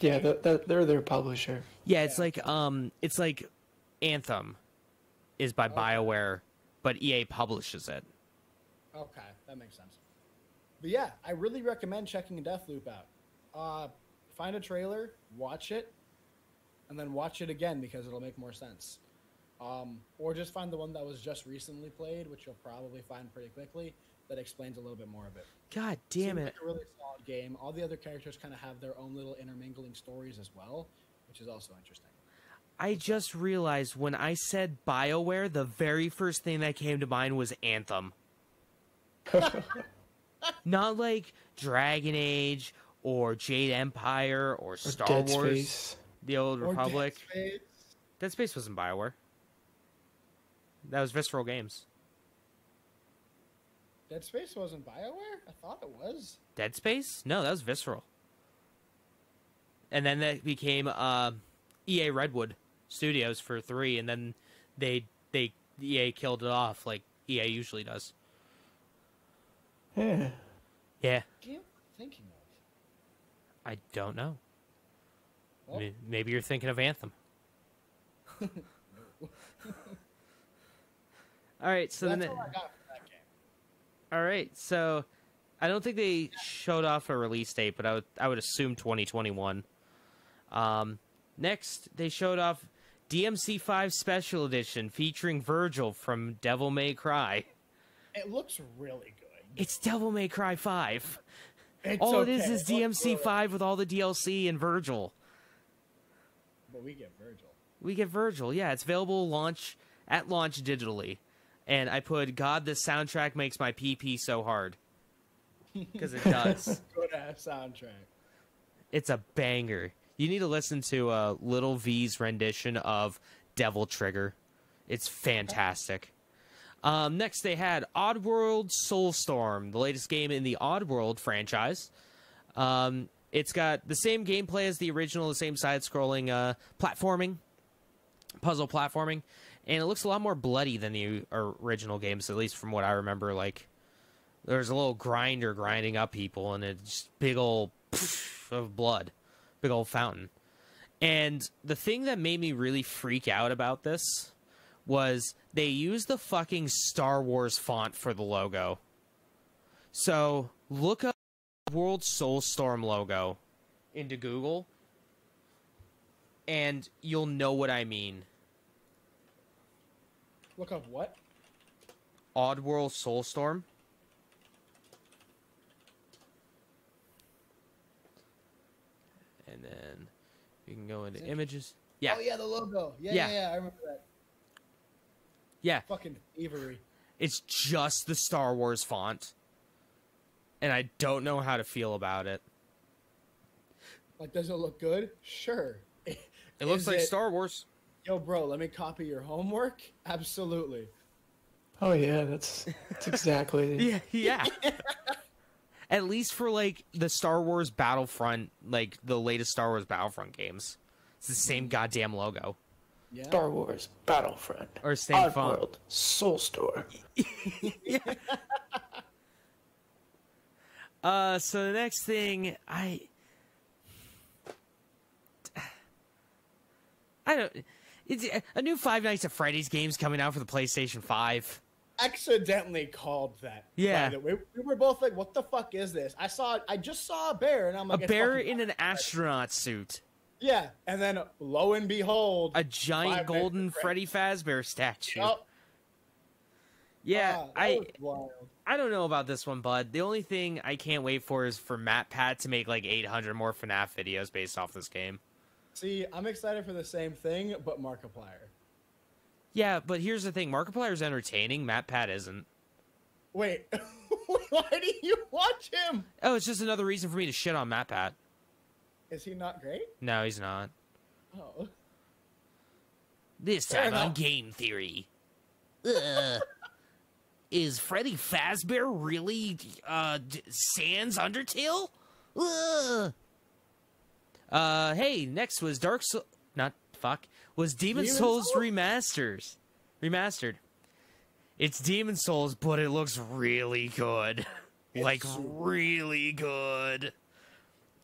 yeah, the, the, they're their publisher. Yeah, it's yeah. like um, it's like Anthem is by okay. BioWare, but E A publishes it. Okay, that makes sense. But yeah, I really recommend checking Deathloop out. Uh, find a trailer, watch it, and then watch it again because it'll make more sense. Um, or just find the one that was just recently played, which you'll probably find pretty quickly. That explains a little bit more of it. God damn it. It's like a really solid game. All the other characters kind of have their own little intermingling stories as well, which is also interesting. I just realized when I said BioWare, the very first thing that came to mind was Anthem. Not like Dragon Age or Jade Empire or Star Wars. Dead Space. The Old Republic. Dead Space. Dead Space wasn't BioWare. That was Visceral Games. Dead Space wasn't BioWare? I thought it was. Dead Space? No, that was Visceral. And then that became uh, E A Redwood Studios for three, and then they they E A killed it off like E A usually does. Yeah. Yeah. What are you thinking of? I don't know. Well, maybe you're thinking of Anthem. No. All right, so that's then. All I got. All right, so I don't think they showed off a release date, but I would, I would assume twenty twenty-one. Um, next, they showed off D M C five Special Edition featuring Virgil from Devil May Cry. It looks really good. It's Devil May Cry five. It's all okay. it is is D M C five with all the D L C and Virgil. But we get Virgil. We get Virgil, yeah. It's available launch at launch digitally. And I put, God, this soundtrack makes my pee-pee so hard. Because it does. Good-ass soundtrack. It's a banger. You need to listen to uh, Little V's rendition of Devil Trigger. It's fantastic. Um, next, they had Oddworld Soulstorm, the latest game in the Oddworld franchise. Um, it's got the same gameplay as the original, the same side-scrolling uh, platforming, puzzle platforming. And it looks a lot more bloody than the original games, at least from what I remember. Like, there's a little grinder grinding up people, and it's big old poof of blood, big old fountain. And the thing that made me really freak out about this was they used the fucking Star Wars font for the logo. So look up World Soulstorm logo into Google, and you'll know what I mean. Look up what? Oddworld Soulstorm. And then you can go into images. Yeah. Oh, yeah, the logo. Yeah, yeah, yeah, yeah, I remember that. Yeah. Fucking thievery. It's just the Star Wars font. And I don't know how to feel about it. Like, does it look good? Sure. It looks like Star Wars. Yo, bro, let me copy your homework? Absolutely. Oh, yeah, that's, that's exactly. yeah. yeah. at least for like the Star Wars Battlefront, like the latest Star Wars Battlefront games. It's the same goddamn logo. Yeah. Star Wars Battlefront. Or same font. Soul Store. Yeah. Uh, so the next thing, I, I don't. It's a new Five Nights at Freddy's game's coming out for the PlayStation five. Accidentally called that. Yeah, we, we were both like, "What the fuck is this?" I saw. I just saw a bear, and I'm like, a bear in an astronaut suit. Yeah, and then lo and behold, a giant golden Freddy Fazbear statue. Yep. Yeah, ah, I I don't know about this one, bud. The only thing I can't wait for is for Matt Pat to make like eight hundred more FNAF videos based off this game. See, I'm excited for the same thing, but Markiplier. Yeah, but here's the thing: Markiplier's entertaining. Matt Pat isn't. Wait, why do you watch him? Oh, it's just another reason for me to shit on Matt Pat. Is he not great? No, he's not. Oh. This time on Game Theory. Ugh. Is Freddy Fazbear really uh, Sans Undertale? Ugh. Uh, hey, next was Dark Souls. Not fuck. Was Demon, Demon Souls, Souls remasters remastered? It's Demon Souls, but it looks really good, it's like really good.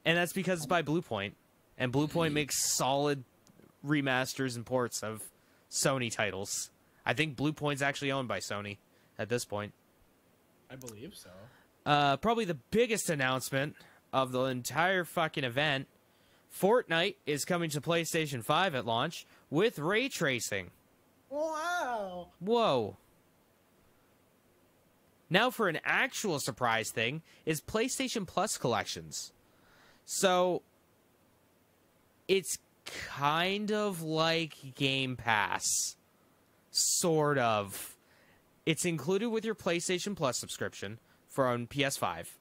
And that's because it's by Bluepoint, and Bluepoint makes solid remasters and ports of Sony titles. I think Bluepoint's actually owned by Sony. At this point, I believe so. Uh, probably the biggest announcement of the entire fucking event: Fortnite is coming to PlayStation five at launch with ray tracing. Wow! Whoa! Now for an actual surprise thing is PlayStation Plus collections. So it's kind of like Game Pass, sort of. It's included with your PlayStation Plus subscription for on P S five,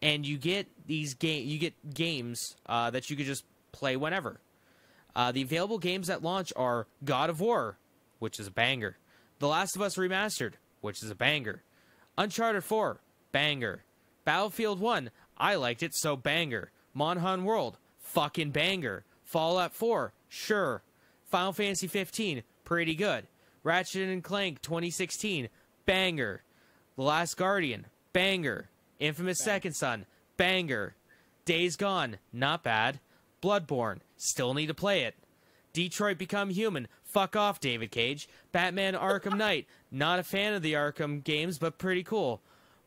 and you get these game you get games uh, that you could just play whenever. Uh, the available games at launch are God of War, which is a banger; The Last of Us Remastered, which is a banger; Uncharted four, banger; Battlefield one, I liked it, so banger; Monhan World, fucking banger; Fallout four, sure; Final Fantasy fifteen, pretty good; Ratchet and Clank twenty sixteen, banger; The Last Guardian, banger; Infamous Bang. Second Son, banger; Days Gone, not bad; Bloodborne, still need to play it; Detroit Become Human, fuck off David Cage; Batman Arkham Knight, not a fan of the Arkham games, but pretty cool;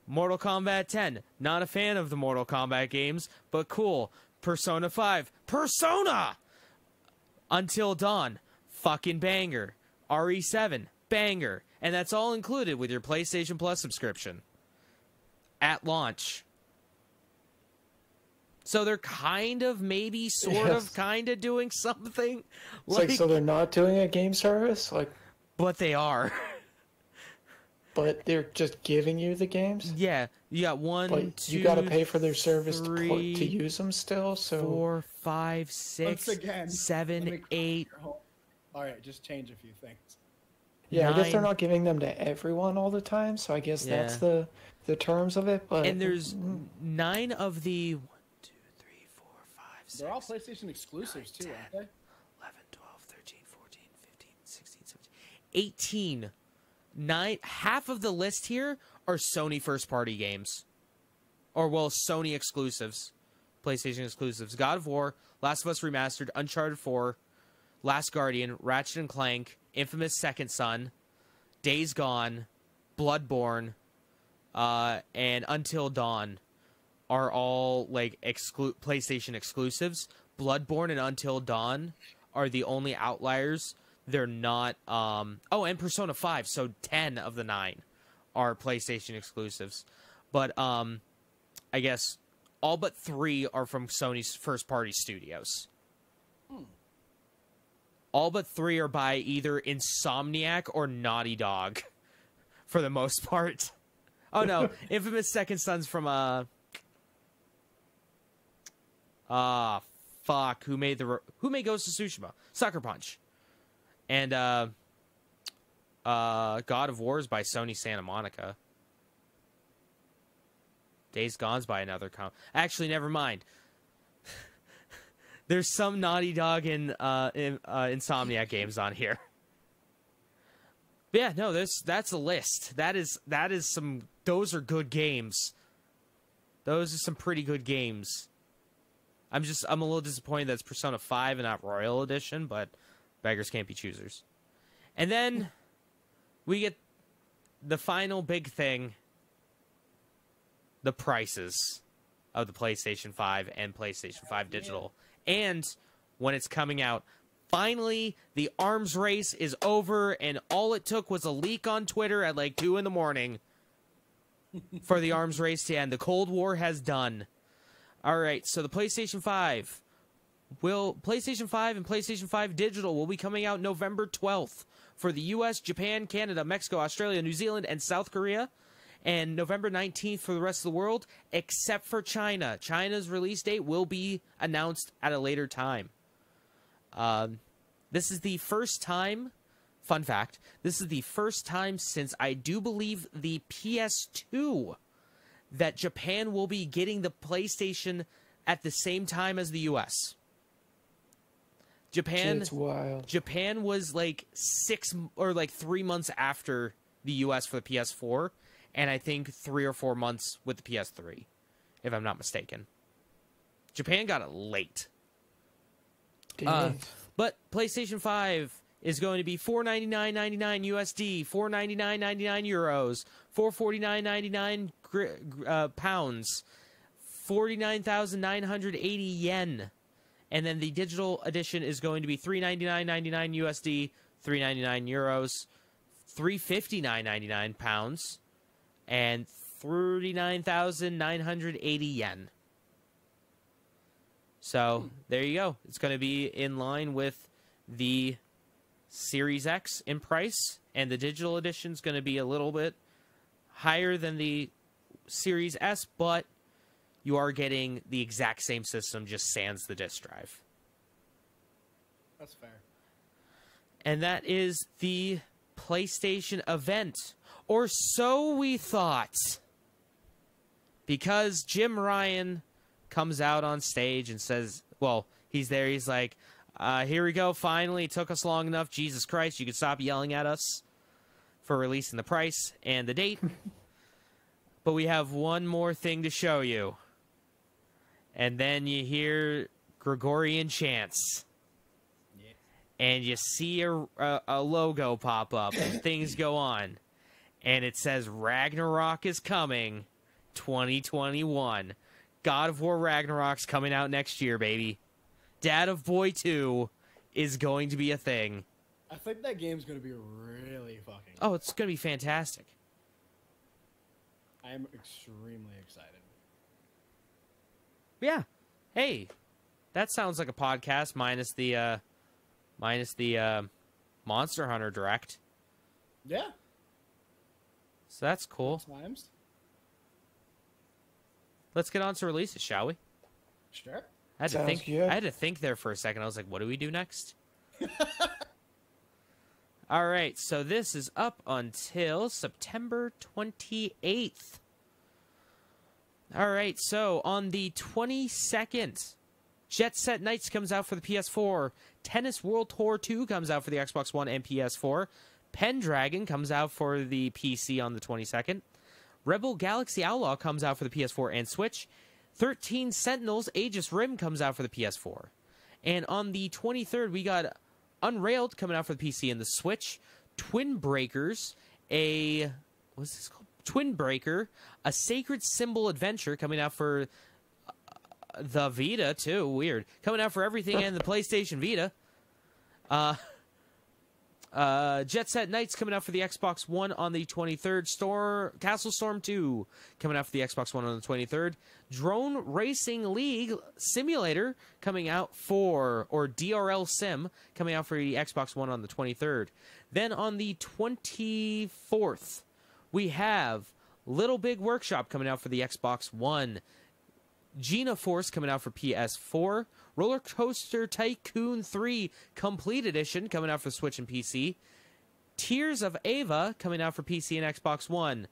Mortal Kombat ten, not a fan of the Mortal Kombat games, but cool; Persona five, Persona! Until Dawn, fucking banger; R E seven, banger, and that's all included with your PlayStation Plus subscription at launch. So they're kind of, maybe, sort yes. of, kind of doing something. It's like, like, so they're not doing a game service, like, but they are. But they're just giving you the games. Yeah, you got one, but two, you got to pay for their service three, to, to use them still. So four, five, six, again, seven, eight. All right, just change a few things. Yeah, Nine. I guess they're not giving them to everyone all the time, so I guess yeah. that's the the terms of it. But and there's nine of the one, two, three, four, five, six. They're all PlayStation exclusives nine, too, ten, aren't they? eleven, twelve, thirteen, fourteen, fifteen, sixteen, seventeen, eighteen. Nine, half of the list here are Sony first-party games, or well, Sony exclusives, PlayStation exclusives. God of War, Last of Us Remastered, Uncharted four. Last Guardian, Ratchet and Clank, Infamous Second Son, Days Gone, Bloodborne, uh, and Until Dawn are all like exclu PlayStation exclusives. Bloodborne and Until Dawn are the only outliers. They're not. Um, oh, and Persona five. So ten of the nine are PlayStation exclusives, but um, I guess all but three are from Sony's first-party studios. Hmm. All but three are by either Insomniac or Naughty Dog, for the most part. Oh, no. Infamous Second Son's from, uh... Ah, uh, fuck. Who made the... Who made Ghost of Tsushima? Sucker Punch. And, uh... Uh... God of War is by Sony Santa Monica. Days Gone's by another comp. Actually, never mind. There's some Naughty Dog and uh, in, uh, Insomniac games on here. But yeah, no, that's that's a list. That is that is some. Those are good games. Those are some pretty good games. I'm just I'm a little disappointed that's Persona five and not Royal Edition, but beggars can't be choosers. And then we get the final big thing. The prices of the PlayStation five and PlayStation five Digital. And when it's coming out, finally, the arms race is over, and all it took was a leak on Twitter at like two in the morning for the arms race to end. The Cold War has done. All right, so the PlayStation five will PlayStation five and PlayStation five Digital will be coming out November twelfth for the U S, Japan, Canada, Mexico, Australia, New Zealand, and South Korea. And November nineteenth for the rest of the world, except for China. China's release date will be announced at a later time. Um, this is the first time, fun fact, this is the first time since I do believe the P S two that Japan will be getting the PlayStation at the same time as the U S. Japan, it's wild. Japan was like six or like three months after the U S for the P S four. And I think three or four months with the P S three, if I'm not mistaken. Japan got it late. Uh, but PlayStation five is going to be four ninety-nine ninety-nine U S D, four ninety-nine ninety-nine euros, four forty-nine ninety-nine uh, pounds, forty-nine thousand nine hundred eighty yen. And then the digital edition is going to be three ninety-nine ninety-nine U S D, three ninety-nine euros, three fifty-nine ninety-nine pounds, and thirty-nine thousand nine hundred eighty yen. So, there you go. It's going to be in line with the Series X in price, and the digital edition is going to be a little bit higher than the Series S, but you are getting the exact same system, just sans the disk drive. That's fair. And that is the PlayStation event. Or so we thought. Because Jim Ryan comes out on stage and says, well, he's there. He's like, uh, here we go. Finally, it took us long enough. Jesus Christ, you could stop yelling at us for releasing the price and the date. But we have one more thing to show you. And then you hear Gregorian chants. Yeah. And you see a, a, a logo pop up and things go on. And it says, Ragnarok is coming, twenty twenty-one. God of War Ragnarok's coming out next year, baby. Dad of Boy two is going to be a thing. I think that game's going to be really fucking... Oh, it's going to be fantastic. I am extremely excited. Yeah. Hey, that sounds like a podcast minus the, uh, minus the uh, Monster Hunter Direct. Yeah. So that's cool. Slimes. Let's get on to releases, shall we? Sure. I had, to think, I had to think there for a second. I was like, what do we do next? All right. So this is up until September twenty-eighth. All right. So on the twenty-second, Jet Set Nights comes out for the P S four. Tennis World Tour two comes out for the Xbox One and P S four. Pendragon comes out for the P C on the twenty-second. Rebel Galaxy Outlaw comes out for the P S four and Switch. thirteen Sentinels Aegis Rim comes out for the P S four. And on the twenty-third, we got Unrailed coming out for the P C and the Switch. Twin Breakers, a... What's this called? Twin Breaker, a Sacred Symbol Adventure coming out for the Vita, too. Weird. Coming out for everything and the PlayStation Vita. Uh... Uh, Jet Set Nights coming out for the Xbox One on the twenty-third. Storm, Castle Storm two coming out for the Xbox One on the twenty-third. Drone Racing League Simulator coming out for, or D R L Sim, coming out for the Xbox One on the twenty-third. Then on the twenty-fourth, we have Little Big Workshop coming out for the Xbox One. Gina Force coming out for P S four. Roller Coaster Tycoon three Complete Edition coming out for Switch and P C. Tears of Ava coming out for P C and Xbox One.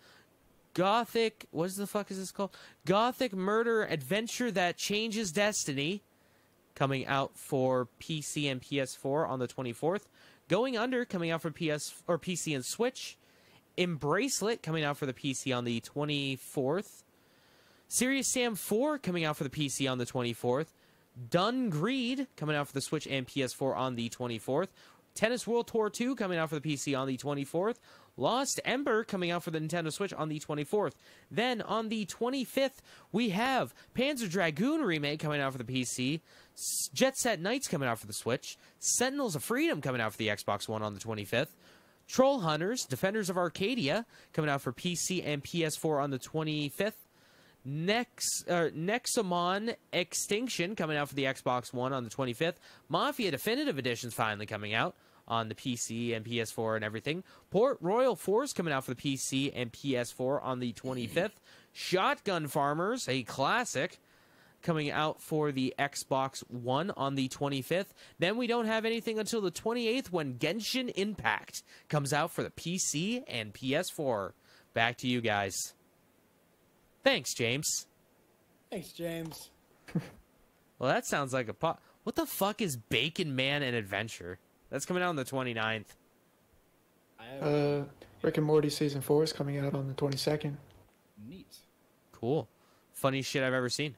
Gothic, what the fuck is this called? Gothic Murder Adventure That Changes Destiny, coming out for P C and P S four on the twenty-fourth. Going Under, coming out for P S or P C and Switch. Embracelet, coming out for the P C on the twenty-fourth. Serious Sam four, coming out for the P C on the twenty-fourth. Done Greed, coming out for the Switch and P S four on the twenty-fourth. Tennis World Tour two, coming out for the P C on the twenty-fourth. Lost Ember, coming out for the Nintendo Switch on the twenty-fourth. Then, on the twenty-fifth, we have Panzer Dragoon Remake, coming out for the P C. Jet Set Knights, coming out for the Switch. Sentinels of Freedom, coming out for the Xbox One on the twenty-fifth. Troll Hunters, Defenders of Arcadia, coming out for P C and P S four on the twenty-fifth. Nex, uh, Nexamon Extinction, coming out for the Xbox One on the twenty-fifth. Mafia Definitive Edition's finally coming out on the P C and P S four and everything. Port Royal Force, coming out for the P C and P S four on the twenty-fifth. Shotgun Farmers, a classic, coming out for the Xbox One on the twenty-fifth. Then we don't have anything until the twenty-eighth, when Genshin Impact comes out for the P C and P S four. Back to you guys. Thanks, James. Thanks, James. Well, that sounds like a pot. What the fuck is Bacon Man and Adventure? That's coming out on the twenty-ninth. Uh, Rick and Morty Season four is coming out on the twenty-second. Neat. Cool. Funniest shit I've ever seen.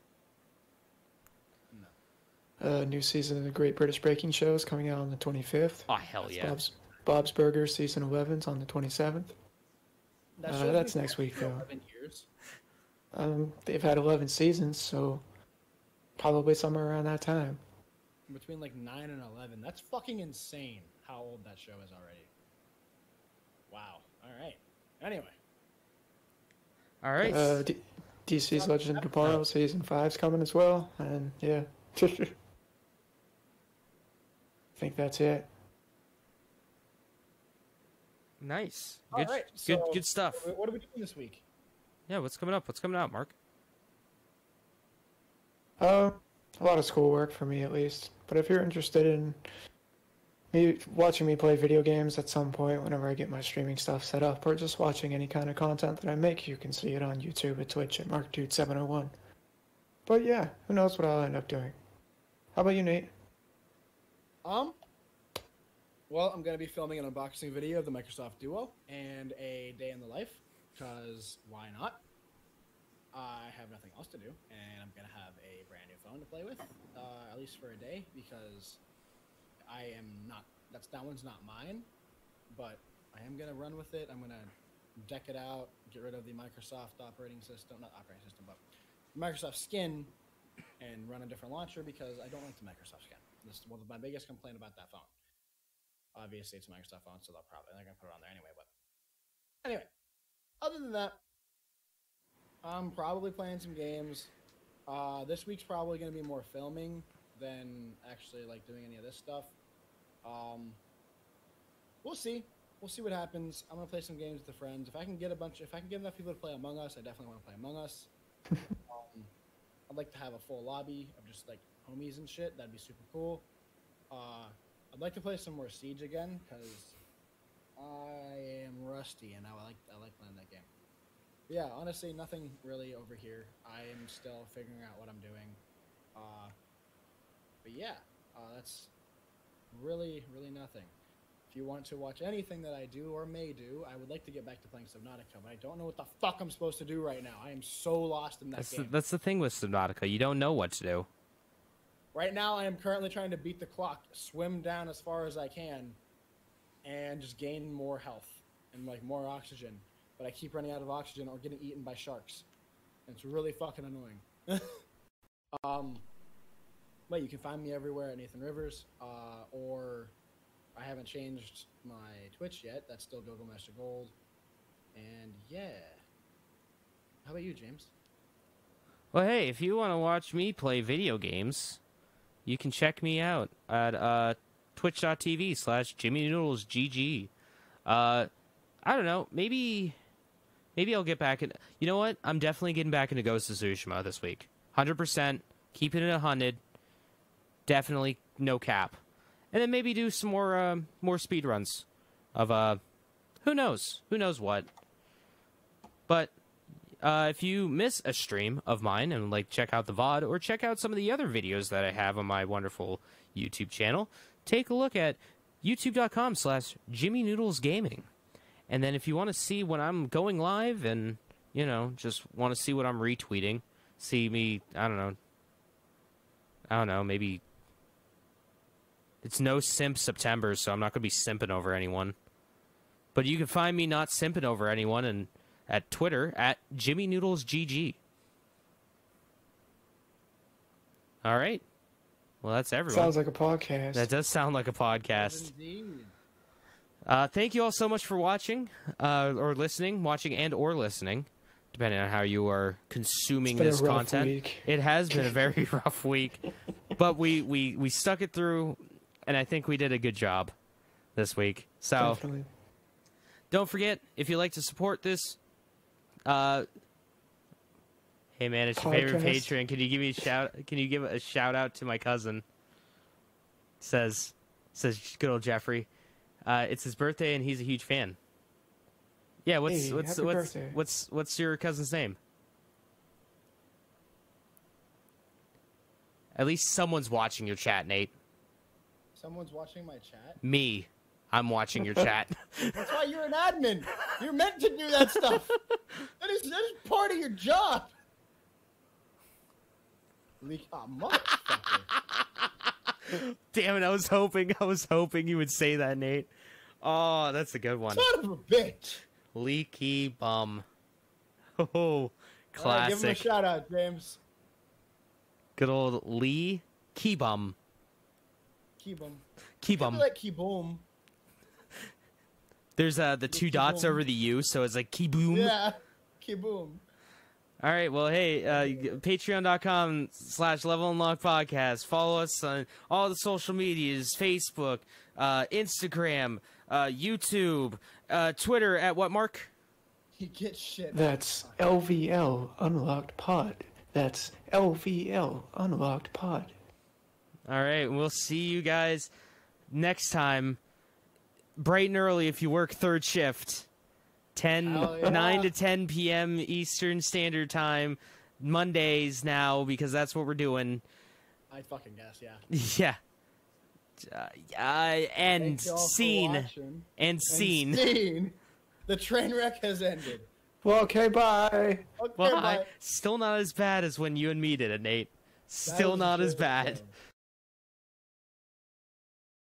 No. Uh, new season of The Great British Baking Show is coming out on the twenty-fifth. Oh, hell yeah. Bob's, Bob's Burger Season eleven's on the twenty-seventh. That uh, that's next week, though. eleven years. Um, they've had eleven seasons, so probably somewhere around that time. Between like nine and eleven. That's fucking insane how old that show is already. Wow. All right. Anyway. All right. Uh, D DC's Legend of Tomorrow season five's coming as well, and yeah. I think that's it. Nice. Good. All right, so good. Good stuff. What are we doing this week? Yeah. What's coming up? What's coming out, Mark? Uh, a lot of schoolwork for me, at least. But if you're interested in me watching me play video games at some point whenever I get my streaming stuff set up, or just watching any kind of content that I make, you can see it on YouTube at Twitch at Mark Dude seven oh one. But yeah, who knows what I'll end up doing. How about you, Nate? Um, well, I'm going to be filming an unboxing video of the Microsoft Duo and a day in the life, because why not? I have nothing else to do, and I'm going to have a brand new phone to play with, uh, at least for a day, because I am not, that's, that one's not mine, but I am going to run with it. I'm going to deck it out, get rid of the Microsoft operating system, not operating system, but Microsoft skin, and run a different launcher, because I don't like the Microsoft skin. This is one of my biggest complaint about that phone. Obviously, it's a Microsoft phone, so they'll probably, they're going to put it on there anyway, but anyway, other than that, I'm probably playing some games. Uh, this week's probably going to be more filming than actually like doing any of this stuff. Um, we'll see. We'll see what happens. I'm going to play some games with the friends. If I can get a bunch, if I can get enough people to play Among Us, I definitely want to play Among Us. um, I'd like to have a full lobby of just like homies and shit. That'd be super cool. Uh, I'd like to play some more Siege again, because I am rusty and I like I like playing that game. Yeah, honestly, nothing really over here. I am still figuring out what I'm doing. Uh, but yeah, uh, that's really, really nothing. If you want to watch anything that I do or may do, I would like to get back to playing Subnautica, but I don't know what the fuck I'm supposed to do right now. I am so lost in that that's game. The, that's the thing with Subnautica. You don't know what to do. Right now, I am currently trying to beat the clock, swim down as far as I can, and just gain more health and like more oxygen. But I keep running out of oxygen or getting eaten by sharks. And it's really fucking annoying. um, but you can find me everywhere at Nathan Rivers. Uh, or I haven't changed my Twitch yet. That's still Gogomaster Gold. And yeah. How about you, James? Well, hey, if you want to watch me play video games, you can check me out at uh, twitch.tv slash jimmynoodlesgg. Uh, I don't know. Maybe... Maybe I'll get back in... You know what? I'm definitely getting back into Ghost of Tsushima this week. one hundred percent. Keeping it one hundred. Definitely no cap. And then maybe do some more uh, more speedruns of... uh, who knows? Who knows what? But uh, if you miss a stream of mine and like check out the V O D or check out some of the other videos that I have on my wonderful YouTube channel, take a look at youtube.com slash Jimmy Noodles Gaming. And then if you want to see when I'm going live and, you know, just want to see what I'm retweeting, see me, I don't know, I don't know, maybe it's no simp September, so I'm not going to be simping over anyone. But you can find me not simping over anyone and at Twitter, at Jimmy Noodles G G. All right. Well, that's everyone. Sounds like a podcast. That does sound like a podcast. Uh, thank you all so much for watching, uh, or listening, watching and or listening, depending on how you are consuming this content. Week. It has been a very rough week, but we, we, we stuck it through, and I think we did a good job this week. So definitely. Don't forget, if you'd like to support this, uh, hey man, it's your favorite patron. Can you give me a shout? Can you give a shout out to my cousin? Says, says good old Jeffrey. Uh, it's his birthday and he's a huge fan. Yeah, what's hey, what's what's, what's what's what's your cousin's name? At least someone's watching your chat, Nate. Someone's watching my chat? Me. I'm watching your chat. That's why you're an admin. You're meant to do that stuff. That is that is part of your job. Leak, oh, motherfucker. Damn it, I was hoping, I was hoping you would say that, Nate. Oh, that's a good one. Son of a bitch. Leaky bum. Oh, classic. Right, give him a shout out, James. Good old Lee Keebum. Keebum. Keebum. Like Keeboom. There's uh, the two Keeboom. Dots over the U, so it's like Keeboom. Yeah, Keeboom. All right, well, hey, uh, patreon.com slash Level Unlocked Podcast. Follow us on all the social medias, Facebook, uh, Instagram, uh, YouTube, uh, Twitter, at what, Mark? You get shit. That's L V L Unlocked Pod. That's L V L Unlocked Pod. All right, we'll see you guys next time. Bright and early if you work third shift. ten, yeah. nine to ten P M Eastern Standard Time, Mondays now, because that's what we're doing. I fucking guess, yeah. Yeah. Uh, uh, and scene. And, and scene. Scene. The train wreck has ended. Well, okay, bye. Okay, well, bye. Still not as bad as when you and me did it, Nate. Still not as bad. Thing.